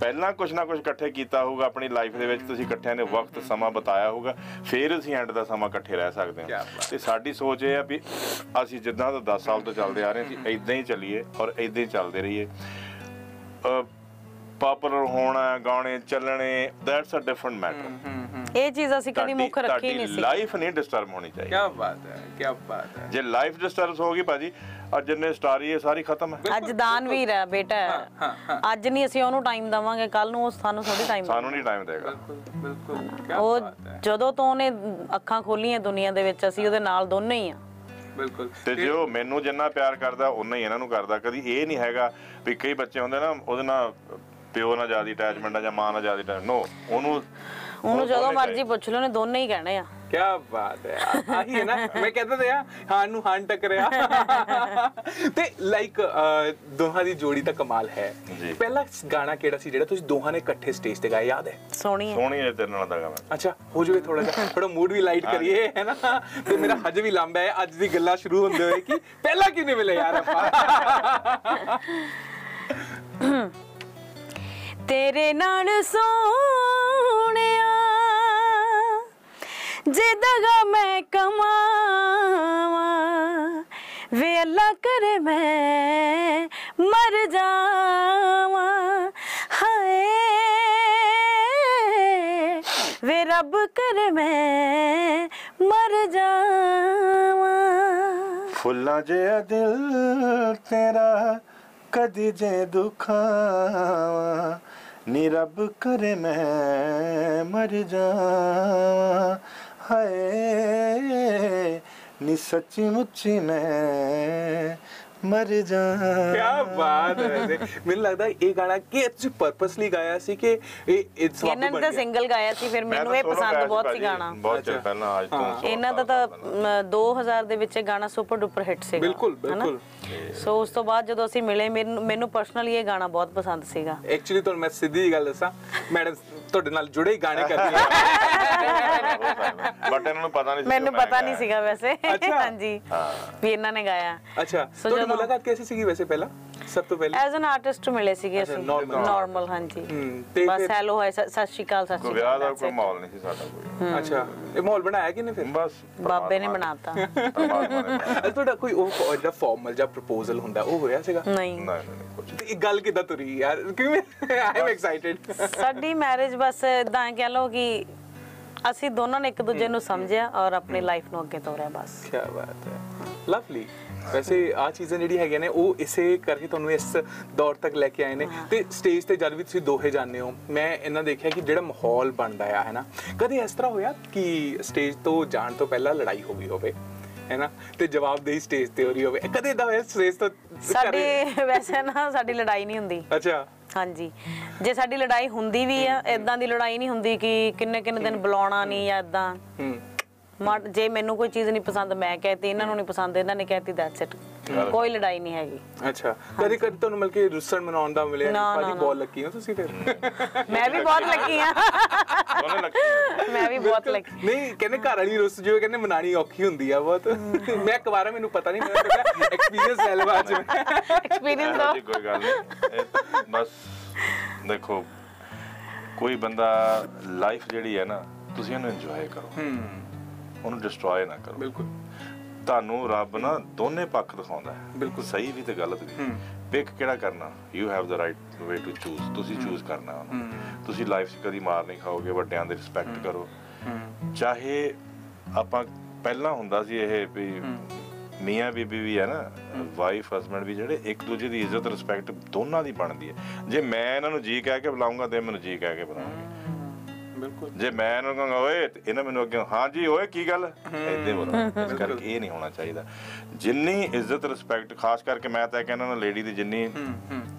ਪਹਿਲਾਂ ਕੁਛ ਨਾ ਕੁਛ ਇਕੱਠੇ ਕੀਤਾ ਹੋਊਗਾ ਆਪਣੀ ਲਾਈਫ ਦੇ ਵਿੱਚ ਤੁਸੀਂ ਇਕੱਠਿਆਂ ਨੇ ਵਕਤ ਸਮਾਂ ਬਿਤਾਇਆ ਹੋਊਗਾ ਫਿਰ ਅਸੀਂ ਐਂਡ ਦਾ ਸਮਾਂ ਇਕੱਠੇ ਰਹਿ ਸਕਦੇ ਹਾਂ। ਤੇ ਸਾਡੀ ਸੋਚ ਇਹ ਆ ਵੀ ਅਸੀਂ ਜਿੱਦਾਂ ਤੋਂ 10 ਸਾਲ ਤੋਂ ਚੱਲਦੇ ਆ ਰਹੇ ਸੀ ਇੱਦਾਂ ਹੀ ਚੱਲੀਏ ਔਰ ਇੱਦਾਂ ਹੀ ਚੱਲਦੇ ਰਹੀਏ। ਪਾਪੂਲਰ ਹੋਣਾ ਗਾਣੇ ਚੱਲਣੇ ਦੈਟਸ ਅ ਡਿਫਰੈਂਟ ਮੈਟਰ। ਇਹ ਚੀਜ਼ ਅਸੀਂ ਕਦੀ ਮੁੱਖ ਰੱਖੀ ਨਹੀਂ ਸੀ। ਲਾਈਫ ਨਹੀਂ ਡਿਸਟਰਬ ਹੋਣੀ ਚਾਹੀਦੀ। ਕੀ ਬਾਤ ਹੈ ਕੀ ਬਾਤ ਹੈ। ਜੇ ਲਾਈਫ ਡਿਸਟਰਬ ਹੋਗੀ ਭਾਜੀ ਅੱਜ ਜਿੰਨੇ ਸਟਾਰੀ ਇਹ ਸਾਰੀ ਖਤਮ ਹੈ। ਅੱਜ ਦਾਨਵੀਰ ਹੈ ਬੇਟਾ ਅੱਜ ਨਹੀਂ ਅਸੀਂ ਉਹਨੂੰ ਟਾਈਮ ਦੇਵਾਂਗੇ ਕੱਲ ਨੂੰ ਉਹ ਸਾਨੂੰ ਥੋੜੀ ਟਾਈਮ ਸਾਨੂੰ ਨਹੀਂ ਟਾਈਮ ਦੇਗਾ। ਬਿਲਕੁਲ ਬਿਲਕੁਲ ਕੀ ਬਾਤ ਹੈ। ਜਦੋਂ ਤੋਂ ਉਹਨੇ ਅੱਖਾਂ ਖੋਲੀਆਂ ਦੁਨੀਆ ਦੇ ਵਿੱਚ ਅਸੀਂ ਉਹਦੇ ਨਾਲ ਦੋਨੇ ਹੀ ਆ। ਬਿਲਕੁਲ ਤੇ ਜੋ ਮੈਨੂੰ ਜਿੰਨਾ ਪਿਆਰ ਕਰਦਾ ਉਹਨਾਂ ਹੀ ਇਹਨਾਂ ਨੂੰ ਕਰਦਾ। ਕਦੀ ਇਹ ਨਹੀਂ ਹੈਗਾ ਵੀ ਕਈ ਬੱਚੇ ਹੁੰਦੇ ਨਾ ਉਹਦੇ ਨਾਲ ਪਿਓ ਨਾਲ ਜ਼ਿਆਦਾ ਅਟੈਚਮੈਂਟ ਆ ਜਾਂ ਮਾਂ ਨਾਲ ਜ਼ਿਆਦਾ ਅਟੈਚਮੈਂਟ ਨੋ ਉਹਨੂੰ ਜਦੋਂ ਮਰਜ਼ੀ ਪੁੱਛ ਲਓ ਨੇ ਦੋਨੇ ਹੀ ਕਹਿਣੇ ਆ। ਕੀ ਬਾਤ ਹੈ ਆਹੀ ਹੈ ਨਾ ਮੈਂ ਕਹਿੰਦਾ ਤੇ ਹਾਂ ਨੂੰ ਹਾਂ ਟਕਰਿਆ ਤੇ ਲਾਈਕ ਦੋਹਾਂ ਦੀ ਜੋੜੀ ਤਾਂ ਕਮਾਲ ਹੈ। ਪਹਿਲਾ ਗਾਣਾ ਕਿਹੜਾ ਸੀ ਜਿਹੜਾ ਤੁਸੀਂ ਦੋਹਾਂ ਨੇ ਇਕੱਠੇ ਸਟੇਜ ਤੇ ਗਾਇਆ ਯਾਦ ਹੈ? ਸੋਹਣੀ ਸੋਹਣੀ ਹੈ ਤੇਰੇ ਨਾਲ ਦਾ ਗਾਣਾ। ਅੱਛਾ ਹੋ ਜਾਵੇ ਥੋੜਾ ਮੂਡ ਵੀ ਲਾਈਟ ਕਰੀਏ ਹੈ ਨਾ। ਤੇ ਮੇਰਾ ਹੱਜ ਵੀ ਲੰਬਾ ਹੈ। ਅੱਜ ਦੀ ਗੱਲਾਂ ਸ਼ੁਰੂ ਹੁੰਦੇ ਹੋਏ ਕਿ ਪਹਿਲਾਂ ਕਿਵੇਂ ਮਿਲੇ ਯਾਰ ਆਪਾਂ तेरे नाल सोनिया जे दगा मैं कमावा वे अल्लाह करे मैं मर जावा हाय वे रब करे मैं मर जावा फुल्ला जेहा दिल तेरा कदी जे दुखावा नी रब करे मैं मर जावा हाय नी सच्ची मुच्ची मैं मर जा। क्या बात है। मुझे लगता है ये गाना कि पर्पसली गाया सी कि ਇਹਨਾਂ ਦਾ ਸਿੰਗਲ ਗਾਇਆ ਸੀ ਫਿਰ ਮੈਨੂੰ ਇਹ ਪਸੰਦ ਬਹੁਤ ਸੀ ਗਾਣਾ ਬਹੁਤ ਚਿਰ ਪਹਿਲਾਂ ਅੱਜ ਤੋਂ ਇਹਨਾਂ ਦਾ ਤਾਂ 2000 ਦੇ ਵਿੱਚ ਇਹ ਗਾਣਾ ਸੁਪਰ ਡੁਪਰ ਹਿੱਟ ਸੀਗਾ। ਬਿਲਕੁਲ ਬਿਲਕੁਲ। ਸੋ ਉਸ ਤੋਂ ਬਾਅਦ ਜਦੋਂ ਅਸੀਂ ਮਿਲੇ ਮੈਨੂੰ ਪਰਸਨਲੀ ਇਹ ਗਾਣਾ ਬਹੁਤ ਪਸੰਦ ਸੀਗਾ। ਐਕਚੁਅਲੀ ਤੁਹਾਨੂੰ ਮੈਂ ਸਿੱਧੀ ਗੱਲ ਦੱਸਾਂ ਮੈਡਮ ਤੁਹਾਡੇ ਨਾਲ ਜੁੜੇ ਹੀ ਗਾਣੇ ਕਰਦੀ ਹੈ ਬਟ ਇਹਨਾਂ ਨੂੰ ਪਤਾ ਨਹੀਂ ਸੀ ਮੈਨੂੰ ਪਤਾ ਨਹੀਂ ਸੀਗਾ ਵੈਸੇ। ਹਾਂਜੀ ਵੀ ਇਹਨਾਂ ਨੇ ਗਾਇਆ। ਅੱਛਾ ਤੁਹਾਡੀ ਮੁਲਾਕਾਤ ਕਿਵੇਂ ਸੀਗੀ ਵੈਸੇ ਪਹਿਲਾਂ? ਸਭ ਤੋਂ ਪਹਿਲਾਂ ਐਜ਼ ਐਨ ਆਰਟਿਸਟ ਮਿਲੇ ਸੀਗੇ ਅਸੀਂ ਨਾਰਮਲ। ਹਾਂਜੀ ਬਸ ਹੈਲੋ ਹੈ ਸਤਿ ਸ਼੍ਰੀ ਅਕਾਲ ਸਤਿ ਸ਼੍ਰੀ ਅਕਾਲ। ਕੋਈ ਵਿਆਹ ਦਾ ਕੋਈ ਮਾਹੌਲ ਨਹੀਂ ਸੀ ਸਾਡਾ ਕੋਈ। ਅੱਛਾ ਇਹ ਮਾਹੌਲ ਬਣਾਇਆ ਕਿਨੇ ਫਿਰ? ਬਸ ਬਾਬੇ ਨੇ ਬਣਾਤਾ। ਤੁਹਾਡਾ ਕੋਈ ਉਹ ਜਿਹੜਾ ਫਾਰਮਲ ਜਾਂ ਪ੍ਰਪੋਜ਼ਲ ਹੁੰਦਾ ਉਹ ਹੋਇਆ ਸੀਗਾ? ਨਹੀਂ ਨਹੀਂ ਕੁਝ। ਇਹ ਗੱਲ ਕਿਦਾਂ ਤੁਰੀ ਯਾਰ ਕਿਵੇਂ? I am excited. ਸਾਡੀ ਮੈਰਿਜ ਬਸ ਇਦਾਂ ਕਹਿ ਲਓ ਕਿ ਅਸੀਂ ਦੋਨਾਂ ਨੇ ਇੱਕ ਦੂਜੇ ਨੂੰ ਸਮਝਿਆ ਔਰ ਆਪਣੀ ਲਾਈਫ ਨੂੰ ਅੱਗੇ ਤੋਰਿਆ ਬਸ। ਕੀ ਬਾਤ ਹੈ ਲਵਲੀ। वैसे आ चीज़ें जी है वो इसे करके तो इस दौर तक लैके आए हैं। तो स्टेज पर जब भी तुम दोहे जाने हो मैं इन्ना देखा कि जोड़ा माहौल बनता है ना कभी इस तरह होया कि स्टेज तो जाने तो पहला लड़ाई हो गई हो है ना तो जवाबदेही स्टेज पर हो रही हो कद इदा हो स्टेज तो साड़ी वैसे ना साड़ी लड़ाई नहीं होंगी। अच्छा ਹਾਂਜੀ ਜੇ ਸਾਡੀ ਲੜਾਈ ਹੁੰਦੀ ਵੀ ਆ ਇਦਾਂ ਦੀ ਲੜਾਈ ਨਹੀਂ ਹੁੰਦੀ ਕਿ ਕਿੰਨੇ ਕਿੰਨੇ ਦਿਨ ਬੁਲਾਉਣਾ ਨਹੀਂ ਜਾਂ ਇਦਾਂ ਜੇ ਮੈਨੂੰ ਕੋਈ ਚੀਜ਼ ਨਹੀਂ ਪਸੰਦ ਮੈਂ ਕਹਤੀ ਇਹਨਾਂ ਨੂੰ ਨਹੀਂ ਪਸੰਦ ਇਹਨਾਂ ਨੇ ਕਹਤੀ ਦੈਟਸ ਇਟ ਕੋਈ ਲੜਾਈ ਨਹੀਂ ਹੈਗੀ। ਅੱਛਾ ਕਦੇ ਕਦੇ ਤੁਹਾਨੂੰ ਮਿਲ ਕੇ ਰੁੱਸਣ ਮਨਾਉਣ ਦਾ ਮਿਲਿਆ? ਭਾਜੀ ਬਹੁਤ ਲੱਕੀ ਹੋ ਤੁਸੀਂ ਫਿਰ। ਮੈਂ ਵੀ ਬਹੁਤ ਲੱਕੀ ਆ ਦੋਨੇ ਲੱਕੀ ਆ ਮੈਂ ਵੀ ਬਹੁਤ ਲੱਕੀ। ਨਹੀਂ ਕਹਿੰਦੇ ਘਰ ਵਾਲੀ ਰੁੱਸ ਜਿਵੇਂ ਕਹਿੰਦੇ ਮਨਾਣੀ ਔਖੀ ਹੁੰਦੀ ਆ ਬਹੁਤ। ਮੈਂ ਕਵਾਰਾ ਮੈਨੂੰ ਪਤਾ ਨਹੀਂ ਮੇਰਾ ਐਕਸਪੀਰੀਅੰਸ ਹੈ ਲਵਾ ਚ ਐਕਸਪੀਰੀਅੰਸ ਦਾ ਕੋਈ ਗੱਲ ਨਹੀਂ। ਬਸ ਦੇਖੋ ਕੋਈ ਬੰਦਾ ਲਾਈਫ ਜਿਹੜੀ ਹੈ ਨਾ ਤੁਸੀਂ ਇਹਨੂੰ ਇੰਜੋਏ ਕਰੋ ਉਹਨੂੰ ਡਿਸਟਰੋਏ ਨਾ ਕਰੋ। ਬਿਲਕੁਲ ਤੁਹਾਨੂੰ ਰੱਬ ਨਾ ਦੋਨੇ ਪੱਖ ਦਿਖਾਉਂਦਾ ਹੈ ਬਿਲਕੁਲ ਸਹੀ ਵੀ ਤੇ ਗਲਤ ਵੀ। ਪਿਕ ਕਿਹੜਾ ਕਰਨਾ you have the right way to choose ਤੁਸੀਂ ਚੂਜ਼ ਕਰਨਾ ਉਹਨੂੰ। ਤੁਸੀਂ ਲਾਈਫ 'ਚ ਕਦੀ ਮਾਰ ਨਹੀਂ ਖਾਓਗੇ ਵੱਡਿਆਂ ਦੇ ਰਿਸਪੈਕਟ ਕਰੋ। ਚਾਹੇ ਆਪਾਂ ਪਹਿਲਾਂ ਹੁੰਦਾ ਸੀ ਇਹ ਵੀ ਮੀਆਂ ਬੀਬੀ ਵੀ ਹੈ ਨਾ ਵਾਈਫ ਹਸਬੈਂਡ ਵੀ ਜਿਹੜੇ ਇੱਕ ਦੂਜੇ ਦੀ ਇੱਜ਼ਤ ਰਿਸਪੈਕਟ ਦੋਨਾਂ ਦੀ ਬਣਦੀ ਹੈ। ਜੇ ਮੈਂ ਇਹਨਾਂ ਨੂੰ ਜੀ ਕਹਿ ਕੇ ਬੁਲਾਉਂਗਾ ਤੇ ਮੈਨੂੰ ਜੀ ਕਹਿ ਕੇ ਬੁਲਾਉਣਗੇ। ਜੇ ਮੈਂ ਇਹਨੂੰ ਕਹਾਂਗਾ ਓਏ ਇਹਨਾਂ ਮੈਨੂੰ ਅੱਗੇ ਹਾਂਜੀ ਓਏ ਕੀ ਗੱਲ ਏਦਾਂ ਬੋਲਣਾ। ਇਸ ਕਰਕੇ ਇਹ ਨਹੀਂ ਹੋਣਾ ਚਾਹੀਦਾ। ਜਿੰਨੀ ਇੱਜ਼ਤ ਰਿਸਪੈਕਟ ਖਾਸ ਕਰਕੇ ਮੈਂ ਤਾਂ ਕਹਿੰਦਾ ਨਾ ਲੇਡੀ ਦੀ ਜਿੰਨੀ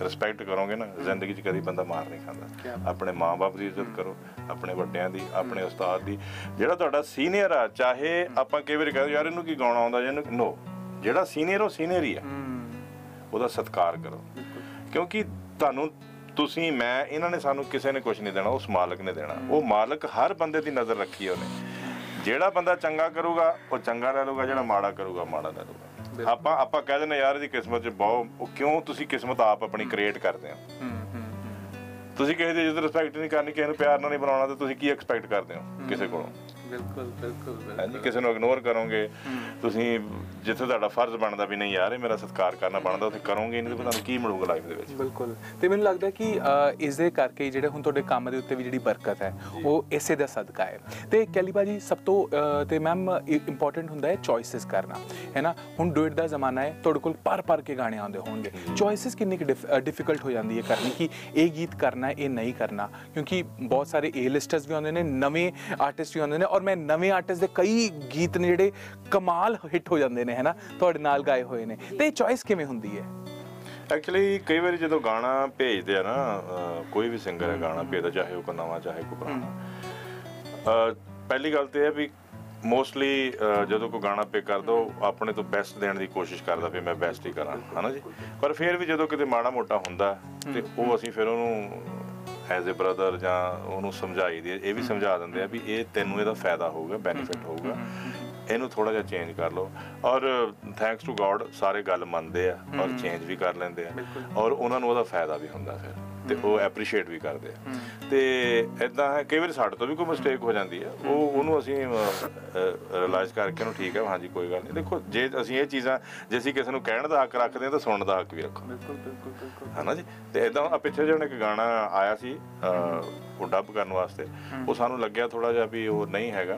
ਰਿਸਪੈਕਟ ਕਰੋਗੇ ਨਾ ਜ਼ਿੰਦਗੀ 'ਚ ਕਦੀ ਬੰਦਾ ਮਾਰ ਨਹੀਂ ਖਾਂਦਾ। ਆਪਣੇ ਮਾਂ-ਬਾਪ ਦੀ ਇੱਜ਼ਤ ਕਰੋ ਆਪਣੇ ਵੱਡਿਆਂ ਦੀ ਆਪਣੇ ਉਸਤਾਦ ਦੀ ਜਿਹੜਾ ਤੁਹਾਡਾ ਸੀਨੀਅਰ ਆ ਚਾਹੇ ਆਪਾਂ ਕਈ ਵਾਰ ਕਹਿੰਦੇ ਯਾਰ ਇਹਨੂੰ ਕੀ ਗਾਉਣਾ ਆਉਂਦਾ ਜਾਂ ਇਹਨੂੰ ਨੋ ਜਿਹੜਾ ਸੀਨੀਅਰ ਉਹ ਸੀਨੀਅਰ ਹੀ ਆ, ਉਹਦਾ ਸਤਿਕਾਰ ਕਰੋ, ਕਿਉਂਕਿ ਤੁਹਾਨੂੰ ਤੁਸੀਂ ਮੈਂ ਇਹਨਾਂ ਨੇ ਸਾਨੂੰ ਕਿਸੇ ਨੇ ਕੁਝ ਨਹੀਂ ਦੇਣਾ, ਉਸ ਮਾਲਕ ਨੇ ਦੇਣਾ। ਉਹ ਮਾਲਕ ਹਰ ਬੰਦੇ ਦੀ ਨਜ਼ਰ ਰੱਖੀ ਉਹਨੇ, ਜਿਹੜਾ ਬੰਦਾ ਚੰਗਾ ਕਰੂਗਾ ਉਹ ਚੰਗਾ ਲੈ ਲੂਗਾ, ਜਿਹੜਾ ਮਾੜਾ ਕਰੂਗਾ ਮਾੜਾ ਲੈ ਲੂਗਾ। ਆਪਾਂ ਕਹਿ ਦਿੰਦੇ ਯਾਰ ਇਹਦੀ ਕਿਸਮਤ 'ਚ ਬਹੁਤ, ਕਿਉਂ ਤੁਸੀਂ ਕਿਸਮਤ ਆਪ ਆਪਣੀ ਕ੍ਰੀਏਟ ਕਰਦੇ ਹੋ। ਤੁਸੀਂ ਕਿਸੇ ਦੀ ਇੱਜ਼ਤ ਰਿਸਪੈਕਟ ਨਹੀਂ ਕਰਨੀ, ਕਿਸੇ ਨੂੰ ਪਿਆਰ ਨਾਲ ਨਹੀਂ ਬਣਾਉਣਾ, ਤਾਂ ਤੁਸੀਂ ਕੀ ਐਕਸਪੈਕਟ ਕਰਦੇ ਹੋ ਕਿਸੇ ਕੋਲੋਂ? ਬਿਲਕੁਲ ਬਿਲਕੁਲ, ਕਿਸੇ ਨੂੰ ਇਗਨੋਰ ਕਰੋਗੇ ਤੁਸੀਂ, ਜਿੱਥੇ ਤੁਹਾਡਾ ਫਰਜ਼ ਬਣਦਾ ਵੀ ਨਹੀਂ ਯਾਰ ਇਹ ਮੇਰਾ ਸਤਿਕਾਰ ਕਰਨਾ ਬਣਦਾ, ਉੱਥੇ ਕਰੋਗੇ ਨਹੀਂ ਤਾਂ ਤੁਹਾਨੂੰ ਕੀ ਮਿਲੂਗਾ ਲਾਈਫ ਦੇ ਵਿੱਚ। ਬਿਲਕੁਲ, ਤੇ ਮੈਨੂੰ ਲੱਗਦਾ ਕਿ ਇਸ ਦੇ ਕਰਕੇ ਜਿਹੜੇ ਹੁਣ ਤੁਹਾਡੇ ਕੰਮ ਦੇ ਉੱਤੇ ਵੀ ਜਿਹੜੀ ਬਰਕਤ ਹੈ ਉਹ ਇਸੇ ਦਾ ਸਦਕਾ ਹੈ। ਤੇ ਕੈਲੀ ਭਾਜੀ ਸਭ ਤੋਂ ਤੇ ਮੈਮ ਇੰਪੋਰਟੈਂਟ ਹੁੰਦਾ ਹੈ ਚੋਇਸਿਸ ਕਰਨਾ, ਹੈ ਨਾ? ਹੁਣ ਡੁਇਟ ਦਾ ਜ਼ਮਾਨਾ ਹੈ, ਤੁਹਾਡੇ ਕੋਲ ਭਰ ਭਰ ਕੇ ਗਾਣੇ ਆਉਂਦੇ ਹੋਣਗੇ, ਚੋਇਸਿਸ ਕਿੰਨੀ ਕੁ ਡਿਫਿਕਲਟ ਹੋ ਜਾਂਦੀ ਹੈ ਕਰਨੀ ਕਿ ਇਹ ਗੀਤ ਕਰਨਾ ਇਹ ਨਹੀਂ ਕਰਨਾ, ਕਿਉਂਕਿ ਬਹੁਤ ਸਾਰੇ ਏ ਲਿਸਟਰਸ ਵੀ ਆਉਂਦੇ ਨੇ, ਨਵੇਂ ਆਰਟਿਸਟ ਵੀ ਆਉਂਦੇ ਨੇ, ਔਰ ਮੈਂ ਨਵੇਂ ਆਰਟਿਸਟ ਦੇ ਕਈ ਗੀਤ ਨੇ ਜਿਹੜੇ ਕਮਾਲ ਹਿੱਟ ਹੋ ਜਾਂਦੇ ਨੇ, ਹੈ ਨਾ, ਤੁਹਾਡੇ ਨਾਲ ਗਾਏ ਹੋਏ ਨੇ। ਤੇ ਚੋਇਸ ਕਿਵੇਂ ਹੁੰਦੀ ਹੈ? ਐਕਚੁਅਲੀ ਕਈ ਵਾਰੀ ਜਦੋਂ ਗਾਣਾ ਭੇਜਦੇ ਆ ਨਾ, ਕੋਈ ਵੀ ਸਿੰਗਰ ਹੈ ਗਾਣਾ ਭੇਜਦਾ, ਚਾਹੇ ਉਹ ਕੋਈ ਨਵਾਂ ਚਾਹੇ ਕੋਈ ਪੁਰਾਣਾ, ਪਹਿਲੀ ਗੱਲ ਤੇ ਇਹ ਵੀ ਮੋਸਟਲੀ ਜਦੋਂ ਕੋਈ ਗਾਣਾ ਪਿਕ ਕਰਦਾ ਉਹ ਆਪਣੇ ਤੋਂ ਬੈਸਟ ਦੇਣ ਦੀ ਕੋਸ਼ਿਸ਼ ਕਰਦਾ ਵੀ ਮੈਂ ਬੈਸਟ ਹੀ ਕਰਾਂ, ਹੈ ਨਾ ਜੀ। ਪਰ ਫਿਰ ਵੀ ਜਦੋਂ ਕਿਤੇ ਮਾੜਾ ਮੋਟਾ ਹੁੰਦਾ ਤੇ ਉਹ ਅਸੀਂ ਫਿਰ ਉਹਨੂੰ ਐਜ਼ ਏ ਬ੍ਰਦਰ ਜਾਂ ਉਹਨੂੰ ਸਮਝਾਈ ਦੀ, ਇਹ ਵੀ ਸਮਝਾ ਦਿੰਦੇ ਆ ਵੀ ਇਹ ਤੈਨੂੰ ਇਹਦਾ ਫਾਇਦਾ ਹੋਊਗਾ, ਬੈਨੀਫਿਟ ਹੋਊਗਾ, ਇਹਨੂੰ ਥੋੜ੍ਹਾ ਜਿਹਾ ਚੇਂਜ ਕਰ ਲਓ। ਔਰ ਥੈਂਕਸ ਟੂ ਗੋਡ ਸਾਰੇ ਗੱਲ ਮੰਨਦੇ ਆ ਔਰ ਚੇਂਜ ਵੀ ਕਰ ਲੈਂਦੇ ਆ, ਔਰ ਉਹਨਾਂ ਨੂੰ ਉਹਦਾ ਫਾਇਦਾ ਵੀ ਹੁੰਦਾ ਫਿਰ, ਤੇ ਉਹ ਐਪਰੀਸ਼ੀਏਟ ਵੀ ਕਰਦੇ ਆ। ਤੇ ਇੱਦਾਂ ਹੈ ਕਈ ਵਾਰੀ ਸਾਡੇ ਤੋਂ ਵੀ ਕੋਈ ਮਿਸਟੇਕ ਹੋ ਜਾਂਦੀ ਹੈ, ਉਹ ਉਹਨੂੰ ਅਸੀਂ ਰਿਲਾਈਜ਼ ਕਰਕੇ ਉਹਨੂੰ ਠੀਕ ਹੈ ਹਾਂਜੀ ਕੋਈ ਗੱਲ ਨਹੀਂ। ਦੇਖੋ ਜੇ ਅਸੀਂ ਇਹ ਚੀਜ਼ਾਂ ਜੇ ਅਸੀਂ ਕਿਸੇ ਨੂੰ ਕਹਿਣ ਦਾ ਹੱਕ ਰੱਖਦੇ ਹਾਂ ਤਾਂ ਸੁਣਨ ਦਾ ਹੱਕ ਵੀ ਰੱਖੋ, ਹੈ ਨਾ ਜੀ। ਤੇ ਇੱਦਾਂ ਪਿੱਛੇ ਜਿਹੇ ਇੱਕ ਗਾਣਾ ਆਇਆ ਸੀ ਉਹ ਡੱਬ ਕਰਨ ਵਾਸਤੇ, ਉਹ ਸਾਨੂੰ ਲੱਗਿਆ ਥੋੜ੍ਹਾ ਜਿਹਾ ਵੀ ਉਹ ਨਹੀਂ ਹੈਗਾ,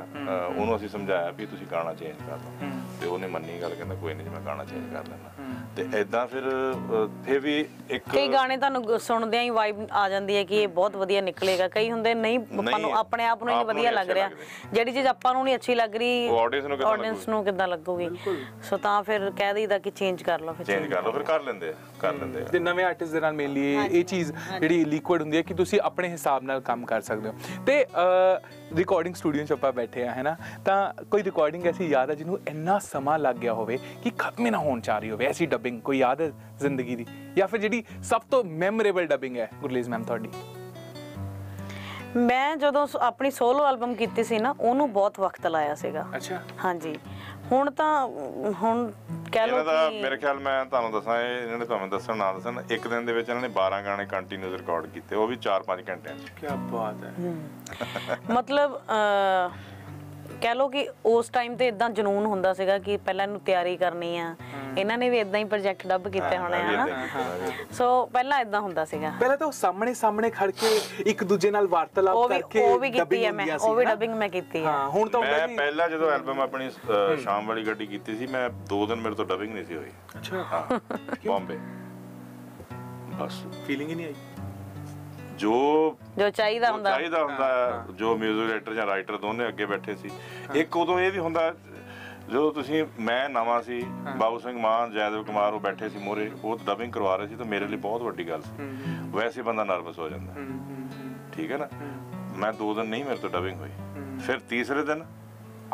ਉਹਨੂੰ ਅਸੀਂ ਸਮਝਾਇਆ ਵੀ ਤੁਸੀਂ ਗਾਣਾ ਚੇਂਜ ਕਰ ਲਓ, ਤੇ ਉਹਨੇ ਮੰਨੀ ਗੱਲ, ਕਹਿੰਦਾ ਕੋਈ ਨਹੀਂ ਮੈਂ ਗਾਣਾ ਚੇਂਜ ਕਰ ਲੈਂਦਾ। ਤੇ ਇੱਦਾਂ ਫਿਰ ਵੀ ਇੱਕ ਕਈ ਗਾਣੇ ਤੁਹਾਨੂੰ ਸੁਣਦਿਆਂ ਹੀ ਵਾਈਬ ਆ ਜਾਂਦੀ ਹੈ ਕਿ ਇਹ ਬਹੁਤ ਵਧੀਆ ਨਿਕਲੇਗਾ, ਕਈ ਹੁੰਦੇ ਨਹੀਂ ਆਪਾਂ ਨੂੰ ਆਪਣੇ ਆਪ ਨੂੰ ਹੀ ਵਧੀਆ ਲੱਗ ਰਿਹਾ, ਜਿਹੜੀ ਚੀਜ਼ ਆਪਾਂ ਨੂੰ ਨਹੀਂ ਅੱਛੀ ਲੱਗ ਰਹੀ ਆਡੀਅੰਸ ਨੂੰ ਕਿੱਦਾਂ ਲੱਗੂਗੀ, ਸੋ ਤਾਂ ਫਿਰ ਕਹਿ ਦਈਦਾ ਕਿ ਚੇਂਜ ਕਰ ਲਓ, ਫਿਰ ਚੇਂਜ ਕਰ ਲਓ, ਫਿਰ ਕਰ ਲੈਂਦੇ ਆ। ਤੇ ਨਵੇਂ ਆਰਟਿਸਟ ਦੇ ਨਾਲ ਮਿਲ ਲਈ ਇਹ ਚੀਜ਼ ਜਿਹੜੀ ਲਿਕੁਇਡ ਹੁੰਦੀ ਹੈ ਕਿ ਤੁਸੀਂ ਆਪਣੇ ਹਿਸਾਬ ਨਾਲ ਕੰਮ ਕਰ ਸਕਦੇ ਹੋ। ਤੇ ਰਿਕਾਰਡਿੰਗ ਸਟੂਡੀਓ 'ਚ ਆਪਾਂ ਬੈਠੇ ਆ, ਹੈ ਨਾ, ਤਾਂ ਕੋਈ ਰਿਕਾਰਡਿੰਗ ਐਸੀ ਯਾਦ ਹੈ ਜਿਹਨੂੰ ਇੰਨਾ ਸਮਾਂ ਲੱਗ ਗਿਆ ਹੋਵੇ ਕਿ ਖਤਮ ਨਾ ਹੋਣ ਚਾਹ ਰਹੀ ਹੋਵੇ, ਐਸੀ ਡਬਿੰਗ ਕੋਈ ਯਾਦ ਹੈ ਜ਼ਿੰਦਗੀ ਦੀ, ਜਾਂ ਫਿਰ ਜਿਹੜੀ ਸਭ ਤੋਂ ਮੈਮੋਰੇਬਲ ਡਬਿੰਗ ਹੈ ਗੁਰਲੀਜ਼ ਮੈਮ ਤੁਹਾਡੀ? ਮੈਂ ਜਦੋਂ ਆਪਣੀ ਸੋਲੋ ਐਲਬਮ ਕੀਤੀ ਸੀ ਨਾ, ਉਹਨੂੰ ਬਹੁਤ ਵਕਤ ਲਾਇਆ ਸੀਗਾ। ਅੱਛਾ, ਹਾਂਜੀ। ਹੁਣ ਤਾਂ ਹੁਣ ਕਹਿ ਲਓ ਇਹਦਾ ਮੇਰੇ ਖਿਆਲ ਮੈਂ ਤੁਹਾਨੂੰ ਦੱਸਾਂ, ਇਹਨਾਂ ਨੇ ਤੁਹਾਨੂੰ ਦੱਸਣ ਨਾ ਦੱਸਣ, ਇੱਕ ਦਿਨ ਦੇ ਵਿੱਚ ਇਹਨਾਂ ਨੇ 12 ਗਾਣੇ ਕੰਟੀਨਿਊਸ ਰਿਕਾਰਡ ਕੀਤੇ, ਉਹ ਵੀ 4-5 ਘੰਟਿਆਂ 'ਚ। ਕੀ ਬਾਤ ਹੈ। ਮਤਲਬ ਕਹਿ ਲਓ ਕਿ ਉਸ ਟਾਈਮ ਤੇ ਇਦਾਂ ਜਨੂੰਨ ਹੁੰਦਾ ਸੀਗਾ ਕਿ ਪਹਿਲਾਂ ਇਹਨੂੰ ਤਿਆਰੀ ਕਰਨੀ ਆ, ਇਹਨਾਂ ਨੇ ਵੀ ਇਦਾਂ ਹੀ ਪ੍ਰੋਜੈਕਟ ਡੱਬ ਕੀਤੇ ਹੋਣੇ ਆ, ਹਨਾ। ਸੋ ਪਹਿਲਾਂ ਇਦਾਂ ਹੁੰਦਾ ਸੀਗਾ, ਪਹਿਲਾਂ ਤਾਂ ਸਾਹਮਣੇ ਸਾਹਮਣੇ ਖੜ ਕੇ ਇੱਕ ਦੂਜੇ ਨਾਲ ਵਾਰਤਾਲਾਪ ਕਰਕੇ ਉਹ ਵੀ ਕੀਤੀ ਆ ਮੈਂ, ਉਹ ਵੀ ਡੱਬਿੰਗ ਮੈਂ ਕੀਤੀ ਆ। ਹਾਂ, ਹੁਣ ਤਾਂ ਮੈਂ ਪਹਿਲਾਂ ਜਦੋਂ ਐਲਬਮ ਆਪਣੀ ਸ਼ਾਮ ਵਾਲੀ ਗੱਡੀ ਕੀਤੀ ਸੀ, ਮੈਂ 2 ਦਿਨ ਮੇਰੇ ਤੋਂ ਡੱਬਿੰਗ ਨਹੀਂ ਸੀ ਹੋਈ। ਅੱਛਾ, ਹਾਂ, ਬੰਬੇ ਬਸ ਫੀਲਿੰਗ ਹੀ ਨਹੀਂ ਆਈ ਜੋ ਚਾਹੀਦਾ ਹੁੰਦਾ ਜੋ ਮਿਊਜ਼ਿਕ ਡਾਇਰੈਕਟਰ ਜਾਂ ਰਾਈਟਰ ਦੋਨੇ ਅੱਗੇ ਬੈਠੇ ਸੀ। ਇੱਕ ਉਦੋਂ ਇਹ ਵੀ ਹੁੰਦਾ ਜਦੋਂ ਤੁਸੀਂ ਮੈਂ ਨਵਾਂ ਸੀ, ਬਾਬੂ ਸਿੰਘ ਮਾਨ, ਜੈਦਵ ਕੁਮਾਰ ਉਹ ਬੈਠੇ ਸੀ ਮੋਰੇ, ਉਹ ਡਬਿੰਗ ਕਰਵਾ ਰਹੇ ਸੀ, ਤਾਂ ਮੇਰੇ ਲਈ ਬਹੁਤ ਵੱਡੀ ਗੱਲ ਸੀ। ਵੈਸੇ ਬੰਦਾ ਨਰਵਸ ਹੋ ਜਾਂਦਾ, ਠੀਕ ਹੈ ਨਾ। ਮੈਂ 2 ਦਿਨ ਨਹੀਂ ਮੇਰੇ ਤੋਂ ਡਬਿੰਗ ਹੋਈ, ਫਿਰ ਤੀਸਰੇ ਦਿਨ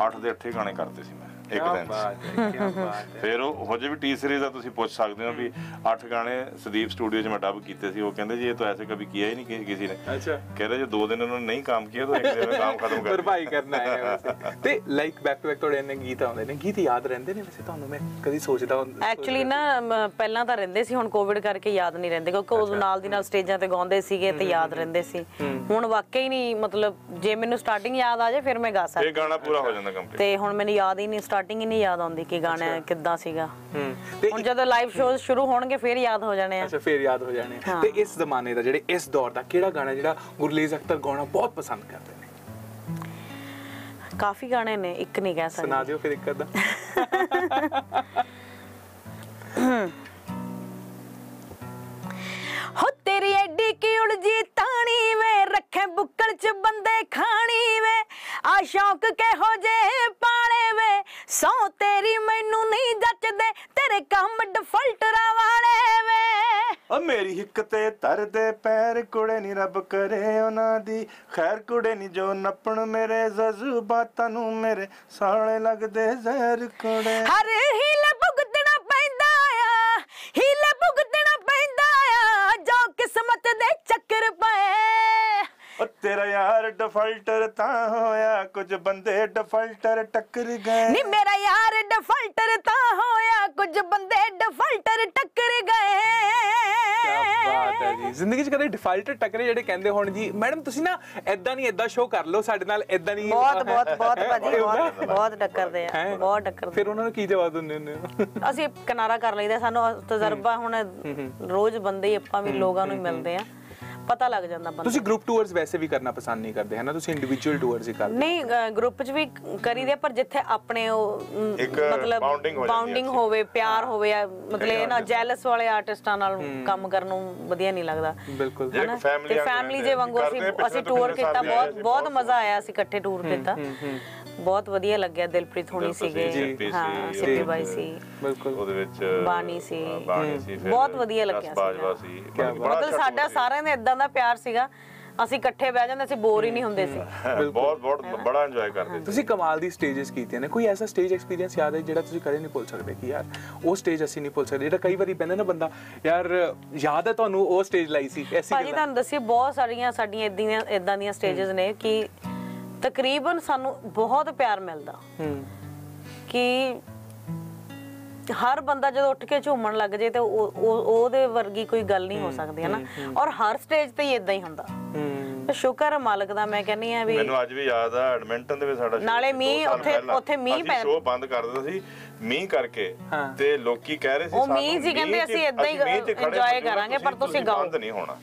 8 ਦੇ 8 ਗਾਣੇ ਕਰਤੇ ਸੀ ਮੈਂ ਇੱਕ ਦਿਨ। ਫਿਰ ਉਹ ਹਜੇ ਵੀ ਟੀ ਸੀਰੀਜ਼ ਦਾ ਤੁਸੀਂ ਪੁੱਛ ਸਕਦੇ ਹੋ ਵੀ 8 ਗਾਣੇ ਸੰਦੀਪ ਸਟੂਡੀਓ 'ਚ ਮੈਂ ਡੱਬ ਕੀਤੇ ਸੀ। ਉਹ ਕਹਿੰਦੇ ਜੀ ਇਹ ਤਾਂ ਐਸੇ ਕਦੀ ਕੀਤਾ ਹੀ ਨਹੀਂ ਕਿਸੇ ਨੇ। ਅੱਛਾ, ਕਹਿ ਰਹੇ ਜੇ 2 ਦਿਨ ਉਹਨਾਂ ਨੇ ਨਹੀਂ ਕੰਮ ਕੀਤਾ ਤਾਂ ਇੱਕ ਦਿਨ ਕੰਮ ਖਤਮ ਭਰਪਾਈ ਕਰਨਾ ਹੈ। ਤੇ ਲਾਈਕ ਬੈਕ ਟੂ ਬੈਕ ਤੁਹਾਡੇ ਇੰਨੇ ਗੀਤ ਆਉਂਦੇ ਨੇ, ਗੀਤ ਯਾਦ ਰਹਿੰਦੇ ਨੇ ਵੈਸੇ ਤੁਹਾਨੂੰ? ਮੈਂ ਕਦੀ ਸੋਚਦਾ ਹੁੰਦਾ ਐਕਚੁਅਲੀ ਨਾ, ਪਹਿਲਾਂ ਤਾਂ ਰਹਿੰਦੇ ਸੀ, ਹੁਣ ਕੋਵਿਡ ਕਰਕੇ ਯਾਦ ਨਹੀਂ ਰਹਿੰਦੇ, ਕਿਉਂਕਿ ਉਹ ਨਾਲ ਦੀ ਨਾਲ ਸਟੇਜਾਂ ਤੇ ਗਾਉਂਦੇ ਸੀਗੇ ਤੇ ਯਾਦ ਰਹਿੰਦੇ ਸੀ। ਹੁਣ ਵਾਕਈ ਨਹੀਂ, ਮਤਲਬ ਜੇ ਮੈਨੂੰ ਸਟਾਰਟਿੰਗ ਯਾਦ ਆ ਜਾਏ ਫਿਰ ਮੈਂ ਗਾ ਸਕਦਾ, ਇਹ ਗਾਣਾ ਪੂਰਾ ਹੋ ਜਾਂਦਾ ਕੰਪਲੀਟ। ਤੇ ਹੁਣ ਮੈਨੂੰ ਯਾਦ ਹੀ ਨਹੀਂ, ਸਟਾਰਟਿੰਗ ਹੀ ਨਹੀਂ ਯਾਦ ਆਉਂਦੀ ਕਿ ਗਾਣਾ ਕਿੱਦਾਂ ਸੀਗਾ। ਹੁਣ ਜਦੋਂ ਲਾਈਵ ਸ਼ੋਜ਼ ਸ਼ੁਰੂ ਹੋਣਗੇ ਫਿਰ ਯਾਦ ਹੋ ਜਾਣੇ ਆ। ਅੱਛਾ, ਫਿਰ ਯਾਦ ਹੋ ਜਾਣੇ ਆ। ਤੇ ਇਸ ਜ਼ਮਾਨੇ ਦਾ ਜਿਹੜੇ ਇਸ ਦੌਰ ਦਾ ਕਿਹੜਾ ਗਾਣਾ ਜਿਹੜਾ ਗੁਰਲੀਜ਼ ਅਖਤਰ ਗਾਉਣਾ ਬਹੁਤ ਪਸੰਦ ਕਰਦੇ ਨੇ? ਕਾਫੀ ਗਾਣੇ ਨੇ, ਇੱਕ ਨਹੀਂ ਕਹਿ ਸਕਦੇ। ਸੁਣਾ ਦਿਓ ਫਿਰ ਇੱਕ ਅੱਧਾ। ਹੋ ਤੇਰੀ ਐਡੀ ਕੀ ਉਲਜੀ ਤਾਣੀ ਵੇ, ਰੱਖੇ ਬੁੱਕਲ ਚ ਬੰਦੇ ਖਾਣੀ ਵੇ, ਆ ਸ਼ੌਕ ਕਿਹੋ ਜੇ ਪਾਲੇ ਵੇ, ਸੌ ਤੇਰੀ ਮੈਨੂੰ ਨਹੀਂ ਜੱਚਦੇ ਤੇਰੇ ਕੰਮ ਡਿਫਲਟਰਾਂ ਵਾਲੇ ਵੇ। ਓ ਮੇਰੀ ਹਿੱਕ ਤੇ ਤਰਦੇ ਪੈਰ ਕੁੜੇ ਨੀ, ਰੱਬ ਕਰੇ ਉਹਨਾਂ ਦੀ ਖੈਰ ਕੁੜੇ ਨੀ, ਜੋ ਨੱਪਣ ਮੇਰੇ ਜਜ਼ਬਾਤਾਂ ਨੂੰ ਮੇਰੇ ਸਾਲੇ ਲੱਗਦੇ ਜ਼ਹਿਰ ਕੁੜੇ। ਹਰ ਹੀਲੇ ਭੁਗਤ तेरा यार डफल्टर था होया कुछ बंदे डफल्टर टक्कर गए। नहीं मेरा यार डफल्टर था होया कुछ बंदे डफल्टर टक्कर गए। जिंदगी कदे डिफाल्टर टकरे जेडे कहंदे होण जी। मैडम तुसी ना ऐदा नहीं ऐदा शो कर लो साडे नाल ऐदा नहीं। बहुत बहुत बहुत भाजी बहुत टकरदे आ बहुत टकरदे। फिर उन्हां नूं की जवाब दिंदे हुंदे हो? असि किनारा कर लईदा, सानू तजर्बा हुण रोज बंदे आपां वी लोकां नूं मिलदे आ पता लग जाता बंदा। तुसी ग्रुप टूर्स वैसे भी करना पसंद नहीं करते है ना, तुसी इंडिविजुअल टूर्स ही करते। नहीं ग्रुप च भी करी दे पर जिथे अपने मतलब बाउंडिंग होवे प्यार होवे मतलब ये ना जेलस वाले आर्टिस्टां नाल काम करना बढ़िया नहीं लगदा। बिल्कुल है ना ते फैमिली जे वांगू असि टूर कीता, बहुत बहुत मजा आया, असि इकट्ठे टूर कीता बहुत बढ़िया लग गया। दिलप्रीत होनी सीगे हां सिद्धि भाई सी बिल्कुल ओदे विच बाणी सी बहुत बढ़िया लग गया। मतलब साडा सारे ने इदां ਦਾ ਪਿਆਰ ਸੀਗਾ ਅਸੀਂ ਇਕੱਠੇ ਬਹਿ ਜਾਂਦੇ ਸੀ ਬੋਰ ਹੀ ਨਹੀਂ ਹੁੰਦੇ ਸੀ। ਬਹੁਤ ਬਹੁਤ ਬੜਾ ਇੰਜੋਏ ਕਰਦੇ ਸੀ। ਤੁਸੀਂ ਕਮਾਲ ਦੀ ਸਟੇजेस ਕੀਤੀਆਂ ਨੇ, ਕੋਈ ਐਸਾ ਸਟੇਜ ਐਕਸਪੀਰੀਅੰਸ ਯਾਦ ਹੈ ਜਿਹੜਾ ਤੁਸੀਂ ਕਦੇ ਨਹੀਂ ਭੁੱਲ ਸਕਦੇ ਕਿ ਯਾਰ ਉਹ ਸਟੇਜ ਅਸੀਂ ਨਹੀਂ ਭੁੱਲ ਸਕਦੇ ਜਿਹੜਾ ਕਈ ਵਾਰੀ ਪੈਂਦਾ ਨਾ ਬੰਦਾ ਯਾਰ ਯਾਦ ਹੈ ਤੁਹਾਨੂੰ ਉਹ ਸਟੇਜ ਲਈ ਸੀ ਐਸੀ। ਭਾਜੀ ਤੁਹਾਨੂੰ ਦੱਸਿਆ ਬਹੁਤ ਸਾਰੀਆਂ ਸਾਡੀਆਂ ਇਦਾਂ ਦੀਆਂ ਸਟੇजेस ਨੇ ਕਿ ਤਕਰੀਬਨ ਸਾਨੂੰ ਬਹੁਤ ਪਿਆਰ ਮਿਲਦਾ ਕਿ हर बंदा जो उठ के झूमन लग जाए तो ओदे वर्गी कोई गल नहीं हो सकती है ना। और हर स्टेज ते ही इदा ही हुंदा। शुक्र है मालिक दा, मैं कहनी है भी मैनू अज भी याद है एडमिंटन दे विच साडा नाले मी ओथे ओथे मी पै शो बंद कर दिंदा सी मी करके ते लोकी कह रहे सी ओ मी जी कहंदे असि इदा ही एंजॉय करांगे पर तुसी गाओ बंद नहीं होना।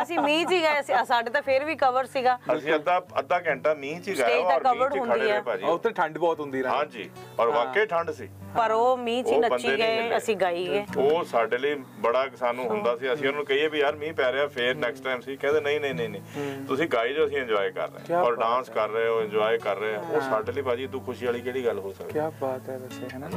ਅਸੀਂ ਮੀਂਹ ਜੀ ਗਏ ਸਾਡੇ ਤਾਂ ਫੇਰ ਵੀ ਕਵਰ ਸੀਗਾ, ਅਸੀਂ ਅੱਧਾ ਘੰਟਾ ਮੀਂਹ ਜੀ ਗਏ ਔਰ ਕਵਰ ਹੁੰਦੀ ਹੈ ਭਾਜੀ ਉੱਥੇ ਠੰਡ ਬਹੁਤ ਹੁੰਦੀ ਰਹੀ। ਹਾਂਜੀ ਔਰ ਵਾਕਈ ਠੰਡ ਸੀ ਪਰ ਉਹ ਮੀਂਹ ਜੀ ਨੱਚੀ ਗਏ ਅਸੀਂ ਗਾਈ ਗਏ। ਉਹ ਸਾਡੇ ਲਈ ਬੜਾ ਸਾਨੂੰ ਹੁੰਦਾ ਸੀ, ਅਸੀਂ ਉਹਨਾਂ ਨੂੰ ਕਹੀਏ ਵੀ ਯਾਰ ਮੀਂਹ ਪੈ ਰਿਹਾ ਫੇਰ ਨੈਕਸਟ ਟਾਈਮ ਸੀ, ਕਹਿੰਦੇ ਨਹੀਂ ਨਹੀਂ ਨਹੀਂ ਤੁਸੀਂ ਗਾਈ ਜੋ ਅਸੀਂ ਇੰਜੋਏ ਕਰ ਰਹੇ ਹਾਂ ਔਰ ਡਾਂਸ ਕਰ ਰਹੇ ਹੋ ਇੰਜੋਏ ਕਰ ਰਹੇ ਹੋ। ਉਹ ਸਾਡੇ ਲਈ ਭਾਜੀ ਤੂੰ ਖੁਸ਼ੀ ਵਾਲੀ ਕਿਹੜੀ ਗੱਲ ਹੋ ਸਕਦੀ। ਕੀ ਬਾਤ ਹੈ ਵੈਸੇ ਹੈ ਨਾ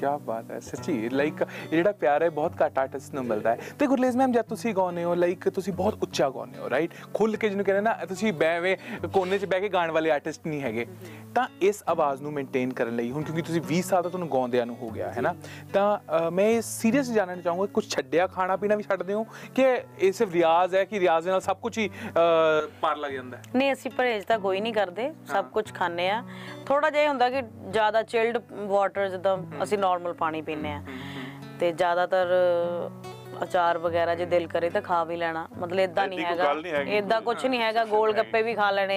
क्या बात है सच्ची। लाइक जो प्यार है बहुत घट आर्टिस्ट में मिलता है। तो गुरलेज मैम जब तुम गाने हो लाइक तुम बहुत उच्चा गाने हो राइट खुल के जिन्होंने कहना ना तुम बहवे कोने बह के गाने वाले आर्टिस्ट नहीं है तो इस आवाज़ को मेनटेन करने हूँ क्योंकि तुम 20 साल तो तुम्हें गाँद हो गया है ना तो मैं सीरीयस जानना चाहूँगा कुछ छड्या खाना पीना भी छड्डदे हो कि सिर्फ रियाज है कि रियाज नाल सब कुछ ही पार लग जाता है? नहीं असीं परहेज तो कोई नहीं करते, सब कुछ खाने थोड़ा जिहा हुंदा कि ज़्यादा चिल्ड वाटर जिद्दां असीं नॉर्मल पानी पीने ते ज़्यादातर अचार वगैरह जो दिल करे तो खा भी लेना, मतलब इदा नहीं है इदा कुछ नहीं है। गोल गप्पे भी खा लेने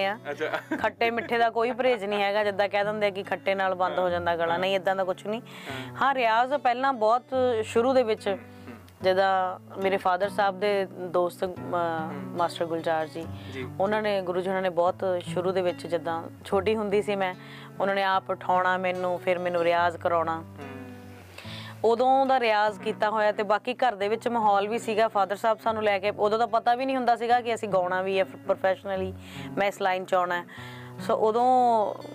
खट्टे मिठे का कोई परहेज नहीं है जिदा कह देंगे कि खट्टे नाल बंद हो जाता गला, नहीं इदा का कुछ नहीं। हाँ रियाज पहला बहुत शुरू दे विच जदा मेरे फादर साहब दे दोस्त मास्टर गुलजार जी उन्होंने गुरु जी उन्होंने बहुत शुरू दे विच जदा छोटी हुंदी सी मैं उन्होंने आप उठाना मैनू फिर मैनू रियाज कराना ਉਦੋਂ ਦਾ ਰਿਆਜ਼ ਕੀਤਾ ਹੋਇਆ ਤੇ ਬਾਕੀ ਘਰ ਦੇ ਵਿੱਚ ਮਾਹੌਲ ਵੀ ਸੀਗਾ। ਫਾਦਰ ਸਾਹਿਬ ਸਾਨੂੰ ਲੈ ਕੇ ਉਦੋਂ ਤਾਂ ਪਤਾ ਵੀ ਨਹੀਂ ਹੁੰਦਾ ਸੀਗਾ ਕਿ ਅਸੀਂ ਗਾਉਣਾ ਵੀ ਹੈ ਪ੍ਰੋਫੈਸ਼ਨਲੀ ਮੈਂ ਇਸ ਲਾਈਨ 'ਚ ਆਉਣਾ ਸੋ ਉਦੋਂ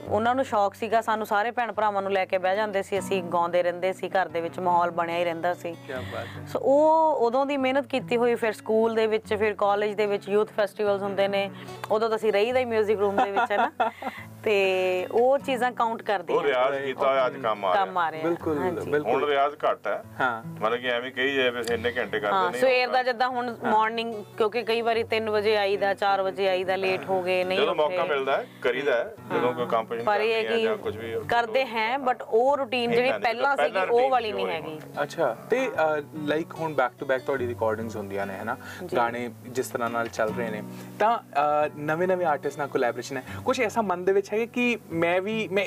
ਉਹਨਾਂ ਨੂੰ ਸ਼ੌਕ ਸੀਗਾ, ਸਾਨੂੰ ਸਾਰੇ ਭੈਣ ਭਰਾਵਾਂ ਨੂੰ ਲੈ ਕੇ ਬਹਿ ਜਾਂਦੇ ਸੀ ਅਸੀਂ ਗਾਉਂਦੇ ਰਹਿੰਦੇ ਸੀ ਘਰ ਦੇ ਵਿੱਚ ਮਾਹੌਲ ਬਣਿਆ ਹੀ ਰਹਿੰਦਾ ਸੀ। ਕੀ ਬਾਤ ਹੈ। ਸੋ ਉਹ ਉਦੋਂ ਦੀ ਮਿਹਨਤ ਕੀਤੀ ਹੋਈ ਫਿਰ ਸਕੂਲ ਦੇ ਵਿੱਚ ਫਿਰ ਕਾਲਜ ਦੇ ਵਿੱਚ ਯੂਥ ਫੈਸਟੀਵਲਸ ਹੁੰਦੇ ਨੇ ਉਦੋਂ ਤਾਂ ਅਸੀਂ ਰਹੀਦਾ ਹੀ ਮਿਊਜ਼ਿਕ ਰੂਮ ਦੇ ਵਿੱਚ ਹੈ ਨਾ ਤੇ ਉਹ ਚੀਜ਼ਾਂ ਕਾਊਂਟ ਕਰਦੇ ਆ। ਉਹ ਰਿਆਜ਼ ਕੀਤਾ ਹੋਇਆ ਅੱਜ ਕੰਮ ਆ ਰਿਹਾ ਬਿਲਕੁਲ ਬਿਲਕੁਲ। ਹੁਣ ਰਿਆਜ਼ ਘੱਟ ਹੈ ਹਾਂ ਮਤਲਬ ਕਿ ਐਵੇਂ ਕਹੀ ਜਾਏ ਬਸ ਇੰਨੇ ਘੰਟੇ ਕਰਦੇ ਨਹੀਂ ਸਵੇਰ ਦਾ ਜਿੱਦਾਂ ਹੁਣ ਮਾਰਨਿੰਗ ਕਿਉਂਕਿ ਕਈ ਵਾਰੀ 3 ਵਜੇ ਆਈਦਾ 4 ਵਜੇ ਆਈਦਾ ਲੇਟ ਹੋ ਗਏ ਨਹੀਂ ਜਦੋਂ ਮੌਕਾ ਮਿਲਦਾ ਹੈ ਕਰੀਦਾ ਹੈ ਜਦੋਂ ਕੋਈ ਕੰਪਨੀ ਕਰਦੀ ਹੈ ਜਾਂ ਕੁਝ ਵੀ ਕਰਦੇ ਹੈ ਬਟ ਉਹ ਰੁਟੀਨ ਜਿਹੜੀ ਪਹਿਲਾਂ ਸੀਗੀ ਉਹ ਵਾਲੀ ਨਹੀਂ ਹੈਗੀ। ਅੱਛਾ ਤੇ ਲਾਈਕ ਹੁਣ ਬੈਕ ਟੂ ਬੈਕ ਤੁਹਾਡੀ ਰਿਕਾਰਡਿੰਗਸ ਹੁੰਦੀਆਂ ਨੇ ਹੈ ਨਾ ਗਾਣੇ ਜਿਸ ਤਰ੍ਹਾਂ ਨਾਲ ਚੱਲ ਰਹੇ ਨੇ ਤਾਂ ਨਵੇਂ-ਨਵੇਂ ਆਰਟਿਸਟ ਨਾਲ ਕੋਲੈਬੋਰੇਸ਼ਨ ਹੈ ਕੁਝ ਐਸਾ ਮਨ ਦੇ ਵਿੱਚ है कि मैं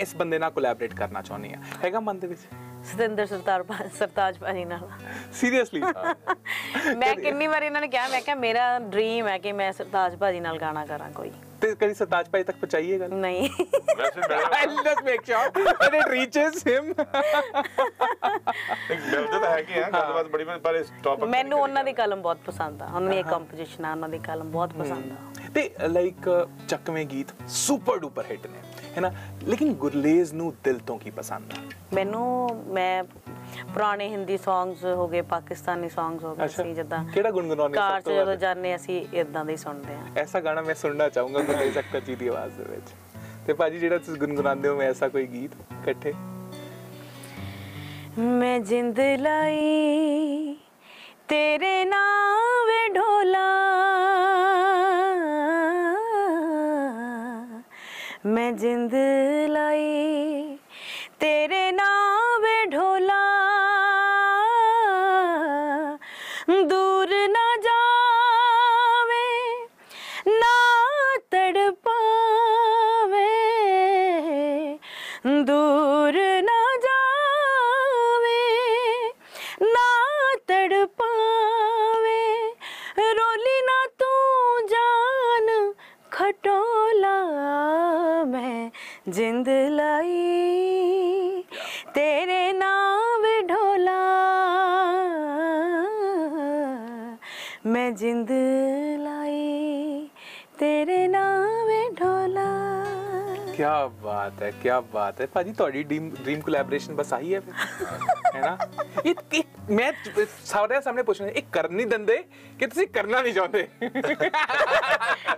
इस बंदे ना कोलैबोरेट करना चाहनी है हैगा मन दे विच? सतिंदर सरताज भाजी नाल सीरियसली मैं कितनी बार इन्होंने कहा मैं क्या मेरा ड्रीम है कि मैं सरताज भाजी नाल गाना करा कोई ते कहीं सरताज भाई तक पहुंचाइएगा नहीं let's make sure that it reaches him एक मिलता है कि हां गलबात बड़ी पर इस टॉपिक मैनू उन्हां दी कलम बहुत पसंद है उन्हां दी कंपोजिशन उन्हां दी कलम बहुत पसंद है ਤੇ ਲਾਈਕ ਚੱਕਵੇਂ ਗੀਤ ਸੁਪਰ ਡੂਪਰ ਹਿੱਟ ਨੇ ਹੈ ਨਾ ਲੇਕਿਨ ਗੁਰਲੇਜ਼ ਨੂੰ ਦਿਲ ਤੋਂ ਕੀ ਪਸੰਦ ਆ? ਮੈਨੂੰ ਮੈਂ ਪੁਰਾਣੇ ਹਿੰਦੀ ਸੌਂਗਸ ਹੋ ਗਏ ਪਾਕਿਸਤਾਨੀ ਸੌਂਗਸ ਹੋ ਗਏ ਸੀ ਜਿੱਦਾਂ ਕਿਹੜਾ ਗੁੰਗਨਾਉਣੇ ਕਾਰ ਚ ਜਦੋਂ ਜਾਣੇ ਅਸੀਂ ਇਦਾਂ ਦੇ ਹੀ ਸੁਣਦੇ ਆ। ਐਸਾ ਗਾਣਾ ਮੈਂ ਸੁਣਨਾ ਚਾਹੂੰਗਾ ਗੁਰਲੇਜ਼ ਅਖਤਰ ਜੀ ਦੀ ਆਵਾਜ਼ ਦੇ ਵਿੱਚ ਤੇ ਭਾਜੀ ਜਿਹੜਾ ਤੁਸੀਂ ਗੁੰਗਨਾਉਂਦੇ ਹੋ ਮੈਂ ਐਸਾ ਕੋਈ ਗੀਤ ਇਕੱਠੇ ਮੈਂ ਜਿੰਦ ਲਾਈ ਤੇਰੇ ਨਾਂ ਵੇ ਢੋਲਾ जिंद लाई तेरे नावे ढोला दूर ना जावे ना तड़पावे दूर ना जावे ना तड़पावे रोली ना तू जान खटोला मैं जिंद लाई तेरे नाव ढोला मैं जिंद लाई तेरे नाव ढोला। क्या बात है, क्या बात है भाजी, थोड़ी ड्रीम कोलैबोरेशन बस आई है है ना। मैं सारे सामने पूछना है, एक करनी दंदे कि तुसी करना नहीं चाहते।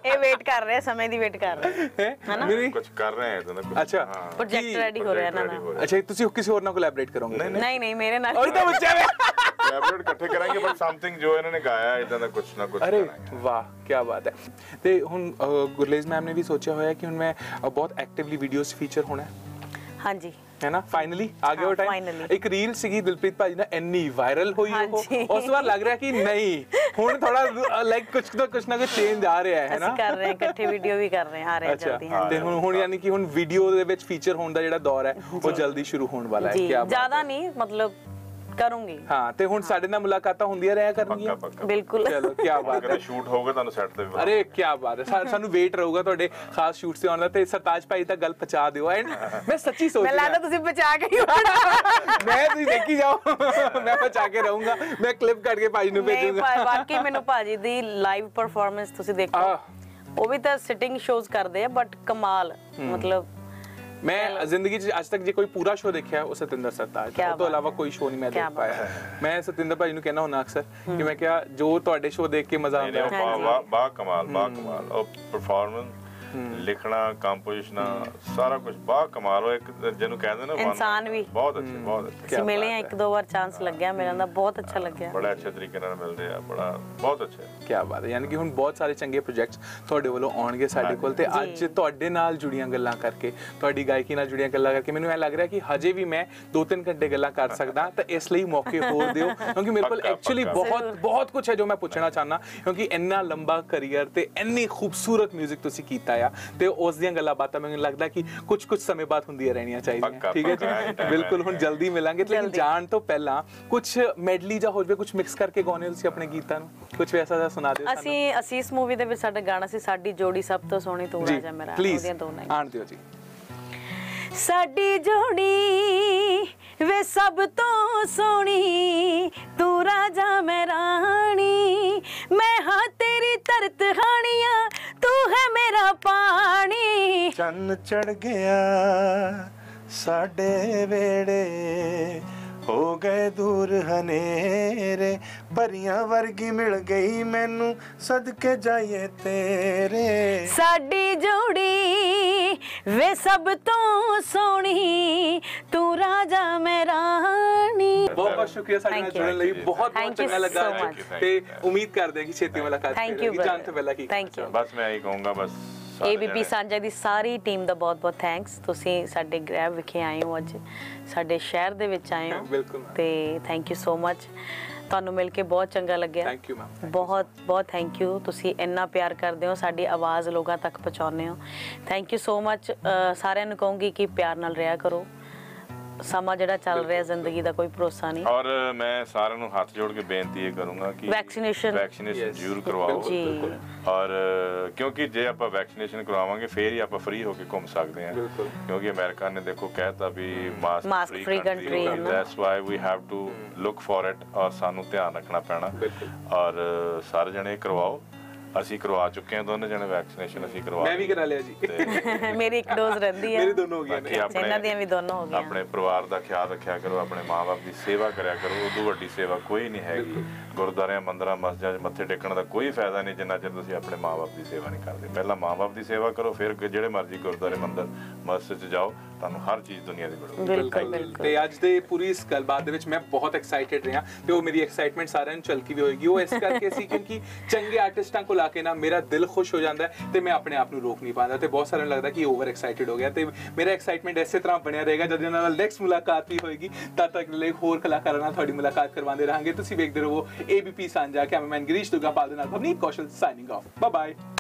ए वेट कर रहे हैं, समय दी वेट कर रहे हैं, है ना, कुछ कर रहे हैं तो ना। अच्छा प्रोजेक्ट रेडी हो रहा है ना। अच्छा तुसी किसी और ना कोलैबोरेट करोगे? नहीं नहीं मेरे नाल और तो बच्चे कोलैबोरेट इकट्ठे करेंगे बट समथिंग जो इन्होंने गाया है इतना कुछ ना कुछ। अरे वाह क्या बात है। ते हुन गुरलेज मैम ने भी सोचा हुआ है कि उनमें बहुत एक्टिवली वीडियोस फीचर होना है। हाँ जी है ना, फाइनली आ गया टाइम। एक रील सी दिलप्रीत भाजी ना इन्नी वायरल हुई हो, उस बार लग रहा कि नहीं हुन थोड़ा लाइक कुछ ना कुछ चेंज आ रहा है ना। कर रहे हैं इकट्ठे वीडियो भी कर रहे हैं आ रहे हैं जल्दी। हां ते हुन यानी कि हुन वीडियो दे विच फीचर होने दा जेड़ा दौर है वो जल्दी शुरू होने वाला है। क्या ज्यादा नहीं मतलब करूंगी। हाँ ते हुन साडे नाल मुलाकातां हुंदियां रहिया करनगीयां बिल्कुल। चलो क्या बात है, शूट होगा तानू सेट ते। अरे क्या बात है, सानू वेट रहूगा ਤੁਹਾਡੇ ਖਾਸ ਸ਼ੂਟ ਤੇ ਆਉਣ ਦਾ ਤੇ ਸਰਤਾਜ ਭਾਈ ਤਾਂ ਗੱਲ ਪਹੁੰਚਾ ਦਿਓ। ਐਂਡ ਮੈਂ ਸੱਚੀ ਸੋਚ ਰਿਹਾ ਮੈਂ ਲੱਗਦਾ ਤੁਸੀਂ ਪਹੁੰਚਾ ਕੇ ਹੀ ਹੋਣਾ। ਮੈਂ ਤੁਸੀਂ ਦੇਖੀ ਜਾਓ ਮੈਂ ਪਹੁੰਚਾ ਕੇ ਰਹੂੰਗਾ, ਮੈਂ ਕਲਿੱਪ ਕੱਢ ਕੇ ਭਾਜੀ ਨੂੰ ਭੇਜੂੰਗਾ। ਨਹੀਂ ਬਾਕੀ ਮੈਨੂੰ ਭਾਜੀ ਦੀ ਲਾਈਵ ਪਰਫਾਰਮੈਂਸ ਤੁਸੀਂ ਦੇਖੋ, ਉਹ ਵੀ ਤਾਂ ਸਿਟਿੰਗ ਸ਼ੋਜ਼ ਕਰਦੇ ਆ ਬਟ ਕਮਾਲ। ਮਤਲਬ मैं जिंदगी आज तक जो कोई पूरा शो देखा है वो सतिंदर सरताज, वो तो अलावा कोई शो नहीं मैं देख पाया है। मैं सतिंदर भाई नूं कहना होना अक्सर कि मैं क्या जो तुहाडे शो देख के मजा आता है। बा कमाल, बा कमाल और परफॉर्मेंस, लिखना, कंपोजिशन, सारा कुछ बा कमाल। वो एक जिन्हों कहते हैं ना इंसान भी बहुत अच्छे, बहुत अच्छे। मिले एक दो बार चांस लग गया, मेरा ना बहुत अच्छा लग गया, बड़ा अच्छे तरीके नाल मिल रहे हैं, बड़ा बहुत अच्छा। क्या बात है, यानी कि हुन बहुत सारे चंगे प्रोजेक्ट्स ਤੁਹਾਡੇ ਵੱਲੋਂ ਆਉਣਗੇ ਸਾਡੇ ਕੋਲ ਤੇ ਅੱਜ ਤੁਹਾਡੇ ਨਾਲ ਜੁੜੀਆਂ ਗੱਲਾਂ ਕਰਕੇ, ਤੁਹਾਡੀ ਗਾਇਕੀ ਨਾਲ ਜੁੜੀਆਂ ਗੱਲਾਂ ਕਰਕੇ ਮੈਨੂੰ ਇਹ ਲੱਗ ਰਿਹਾ ਕਿ ਹਜੇ ਵੀ ਮੈਂ 2-3 ਘੰਟੇ ਗੱਲਾਂ ਕਰ ਸਕਦਾ, ਤਾਂ ਇਸ ਲਈ ਮੌਕੇ ਹੋਰ ਦਿਓ ਕਿਉਂਕਿ ਮੇਰੇ ਕੋਲ ਐਕਚੁਅਲੀ ਬਹੁਤ ਬਹੁਤ ਕੁਝ ਹੈ ਜੋ ਮੈਂ ਪੁੱਛਣਾ ਚਾਹਨਾ ਕਿਉਂਕਿ ਇੰਨਾ ਲੰਬਾ ਕੈਰੀਅਰ ਤੇ ਇੰਨੀ ਖੂਬਸੂਰਤ 뮤직 ਤੁਸੀਂ ਕੀਤਾ ਆ ਤੇ ਉਸ ਦੀਆਂ ਗੱਲਾਂ ਬਾਤਾਂ ਮੈਨੂੰ ਲੱਗਦਾ ਕਿ ਕੁਝ ਸਮੇਂ ਬਾਅਦ ਹੁੰਦੀਆਂ ਰਹਿਣੀਆਂ ਚਾਹੀਦੀਆਂ। ਠੀਕ ਹੈ ਜੀ ਬਿਲਕੁਲ, ਹੁਣ ਜਲਦੀ ਮਿਲਾਂਗੇ ਤੇ ਜਾਣ ਤੋਂ ਪਹਿਲਾਂ ਕੁਝ ਮੈਡਲੀ ਜਾਂ ਹੋਰ ਵੀ ਕੁਝ ਮਿਕਸ ਕਰਕੇ ਗਾਉਣੇ ਤੁਸੀਂ ਆਪਣੇ ਗੀਤਾਂ ਨੂੰ ਕੁਝ ਵੈਸਾ ਦਾ ਸੁਣਾ ਦਿਓ। ਅਸੀਂ ਇਸ ਮੂਵੀ ਦੇ ਵਿੱਚ ਸਾਡਾ ਗਾਣਾ ਸੀ ਸਾਡੀ ਜੋੜੀ ਸਭ ਤੋਂ ਸੋਹਣੀ ਤੋੜਾ ਜਾ ਮੇਰਾ ਉਹਦੀਆਂ ਦੋਨਾਂ ਆਣ ਦਿਓ ਜੀ। ਸਾਡੀ ਜੋੜੀ ਵੇ ਸਭ ਤੋਂ ਸੋਹਣੀ ਤੂੰ ਰਾਜਾ ਮੈਂ ਰਾਣੀ ਮੈਂ ਹਾਂ ਤੇਰੀ ਤਰਤ ਹਾਣੀਆਂ ਤੂੰ ਹੈ ਮੇਰਾ ਪਾਣੀ ਚੰਨ ਚੜ ਗਿਆ ਸਾਡੇ ਵੇੜੇ हो गए दूर हनेरे परियां वर्गी मिल गई मैनू सदके जाइए तेरे साडी जोड़ी वे सब तो सोहनी तू राजा मैं रानी। बहुत बहुत शुक्रिया साडे नाल जुड़न लई, बहुत बहुत चंगा लगा ते उम्मीद करदे कि छेती मुलाकात होगी। जान तो पहला की बस मैं यही कहूंगा बस ABP सांझा दी सारी टीम दा बहुत बहुत थैंक्स, तुसी साडे ग्रैब विखे आए हो अज साडे शहर दे विच आए हो ते थैंक यू सो मच। ਤੁਹਾਨੂੰ ਮਿਲ ਕੇ ਬਹੁਤ ਚੰਗਾ ਲੱਗਿਆ, ਥੈਂਕ ਯੂ ਮੈਮ, ਬਹੁਤ ਬਹੁਤ ਥੈਂਕ ਯੂ। ਤੁਸੀਂ ਇੰਨਾ ਪਿਆਰ ਕਰਦੇ ਹੋ, ਸਾਡੀ ਆਵਾਜ਼ ਲੋਕਾਂ ਤੱਕ ਪਹੁੰਚਾਉਂਦੇ ਹੋ, ਥੈਂਕ ਯੂ ਸੋ ਮਚ। ਸਾਰਿਆਂ ਨੂੰ ਕਹੂੰਗੀ ਕਿ ਪਿਆਰ ਨਾਲ ਰਿਹਾ ਕਰੋ, ਸਮਾਂ ਜਿਹੜਾ ਚੱਲ ਰਿਹਾ ਜ਼ਿੰਦਗੀ ਦਾ ਕੋਈ ਭਰੋਸਾ ਨਹੀਂ। ਔਰ ਮੈਂ ਸਾਰਿਆਂ ਨੂੰ ਹੱਥ ਜੋੜ ਕੇ ਬੇਨਤੀ ਇਹ ਕਰੂੰਗਾ ਕਿ ਵੈਕਸੀਨੇਸ਼ਨ ਜ਼ਰੂਰ ਕਰਵਾਓ ਔਰ ਕਿਉਂਕਿ ਜੇ ਆਪਾਂ ਵੈਕਸੀਨੇਸ਼ਨ ਕਰਵਾਵਾਂਗੇ ਫੇਰ ਹੀ ਆਪਾਂ ਫ੍ਰੀ ਹੋ ਕੇ ਘੁੰਮ ਸਕਦੇ ਹਾਂ ਕਿਉਂਕਿ ਅਮਰੀਕਾ ਨੇ ਦੇਖੋ ਕਹਿਤਾ ਵੀ ਮਾਸਕ ਫ੍ਰੀ ਕੰਟਰੀ ਹੈ, that's why we have to look for it ਔਰ ਸਾਨੂੰ ਧਿਆਨ ਰੱਖਣਾ ਪੈਣਾ ਔਰ ਸਾਰੇ ਜਣੇ ਕਰਵਾਓ। ਅਸੀਂ ਕਰਵਾ ਚੁੱਕੇ ਹਾਂ ਦੋਨੇ ਜਣੇ ਵੈਕਸੀਨੇਸ਼ਨ, ਅਸੀਂ ਕਰਵਾ ਮੈਂ ਵੀ ਕਰਾ ਲਿਆ ਜੀ, ਮੇਰੀ ਇੱਕ ਡੋਜ਼ ਰਹਿੰਦੀ ਹੈ, ਮੇਰੀ ਦੋਨੋਂ ਹੋ ਗਈਆਂ ਨੇ, ਇਹਨਾਂ ਦੀਆਂ ਵੀ ਦੋਨੋਂ ਹੋ ਗਈਆਂ। ਆਪਣੇ ਪਰਿਵਾਰ ਦਾ ਖਿਆਲ ਰੱਖਿਆ ਕਰੋ, ਆਪਣੇ ਮਾਂ-ਬਾਪ ਦੀ ਸੇਵਾ ਕਰਿਆ ਕਰੋ, ਉਦੋਂ ਵੱਡੀ ਸੇਵਾ ਕੋਈ ਨਹੀਂ ਹੈਗੀ। ਗੁਰਦੁਆਰਿਆਂ, ਮੰਦਰਾਂ, ਮਸਜਿਦਾਂ 'ਚ ਮੱਥੇ ਟੇਕਣ ਦਾ ਕੋਈ ਫਾਇਦਾ ਨਹੀਂ ਜਿੰਨਾ ਚਿਰ ਤੁਸੀਂ ਆਪਣੇ ਮਾਂ-ਬਾਪ ਦੀ ਸੇਵਾ ਨਹੀਂ ਕਰਦੇ। ਪਹਿਲਾਂ ਮਾਂ-ਬਾਪ ਦੀ ਸੇਵਾ ਕਰੋ ਫਿਰ ਜਿਹੜੇ ਮਰਜ਼ੀ ਗੁਰਦੁਆਰੇ, ਮੰਦਰ, ਮਸਜਿਦ 'ਚ ਜਾਓ, ਤੁਹਾਨੂੰ ਹਰ ਚੀਜ਼ ਦੁਨੀਆ ਦੀ ਮਿਲੂਗੀ। ਬਿਲਕੁਲ। ਤੇ ਅੱਜ ਦੇ ਪੂਰੀ ਇਸ ਗੱਲਬਾਤ ਦੇ ਵਿੱਚ ਮੈਂ ਬਹੁਤ ਐਕਸਾਈਟਿਡ ਰਿਹਾ ਤੇ ਉਹ ਮੇਰੀ ਐਕਸਾਈਟਮੈਂਟ ਸਾਰਿਆਂ ਨੂੰ ਝਲਕੀ ਵੀ ਹੋਏਗੀ, ਉਹ ਇਸ ਕਰਕੇ ਸੀ ਕਿਉਂਕਿ ਚੰਗੇ ਆਰਟਿਸਟਾਂ ਕੋਲ ला के ना मेरा दिल खुश हो जाता है तो मैं अपने आप को रोक नहीं पाता। तो बहुत सारे लगता कि ओवर एक्साइटेड हो गया। तो मेरा एक्साइटमेंट इस तरह बनिया रहेगा जब नैक्सट मुलाकात भी होगी। तब तक होर कलाकारों थोड़ी मुलाकात करवाते रहेंगे। तुम देखते रहो ABP सांझा। कैमरामैन गिरीश दुग्गापाल के साथ Navneet Kaushal signing off. Bye bye.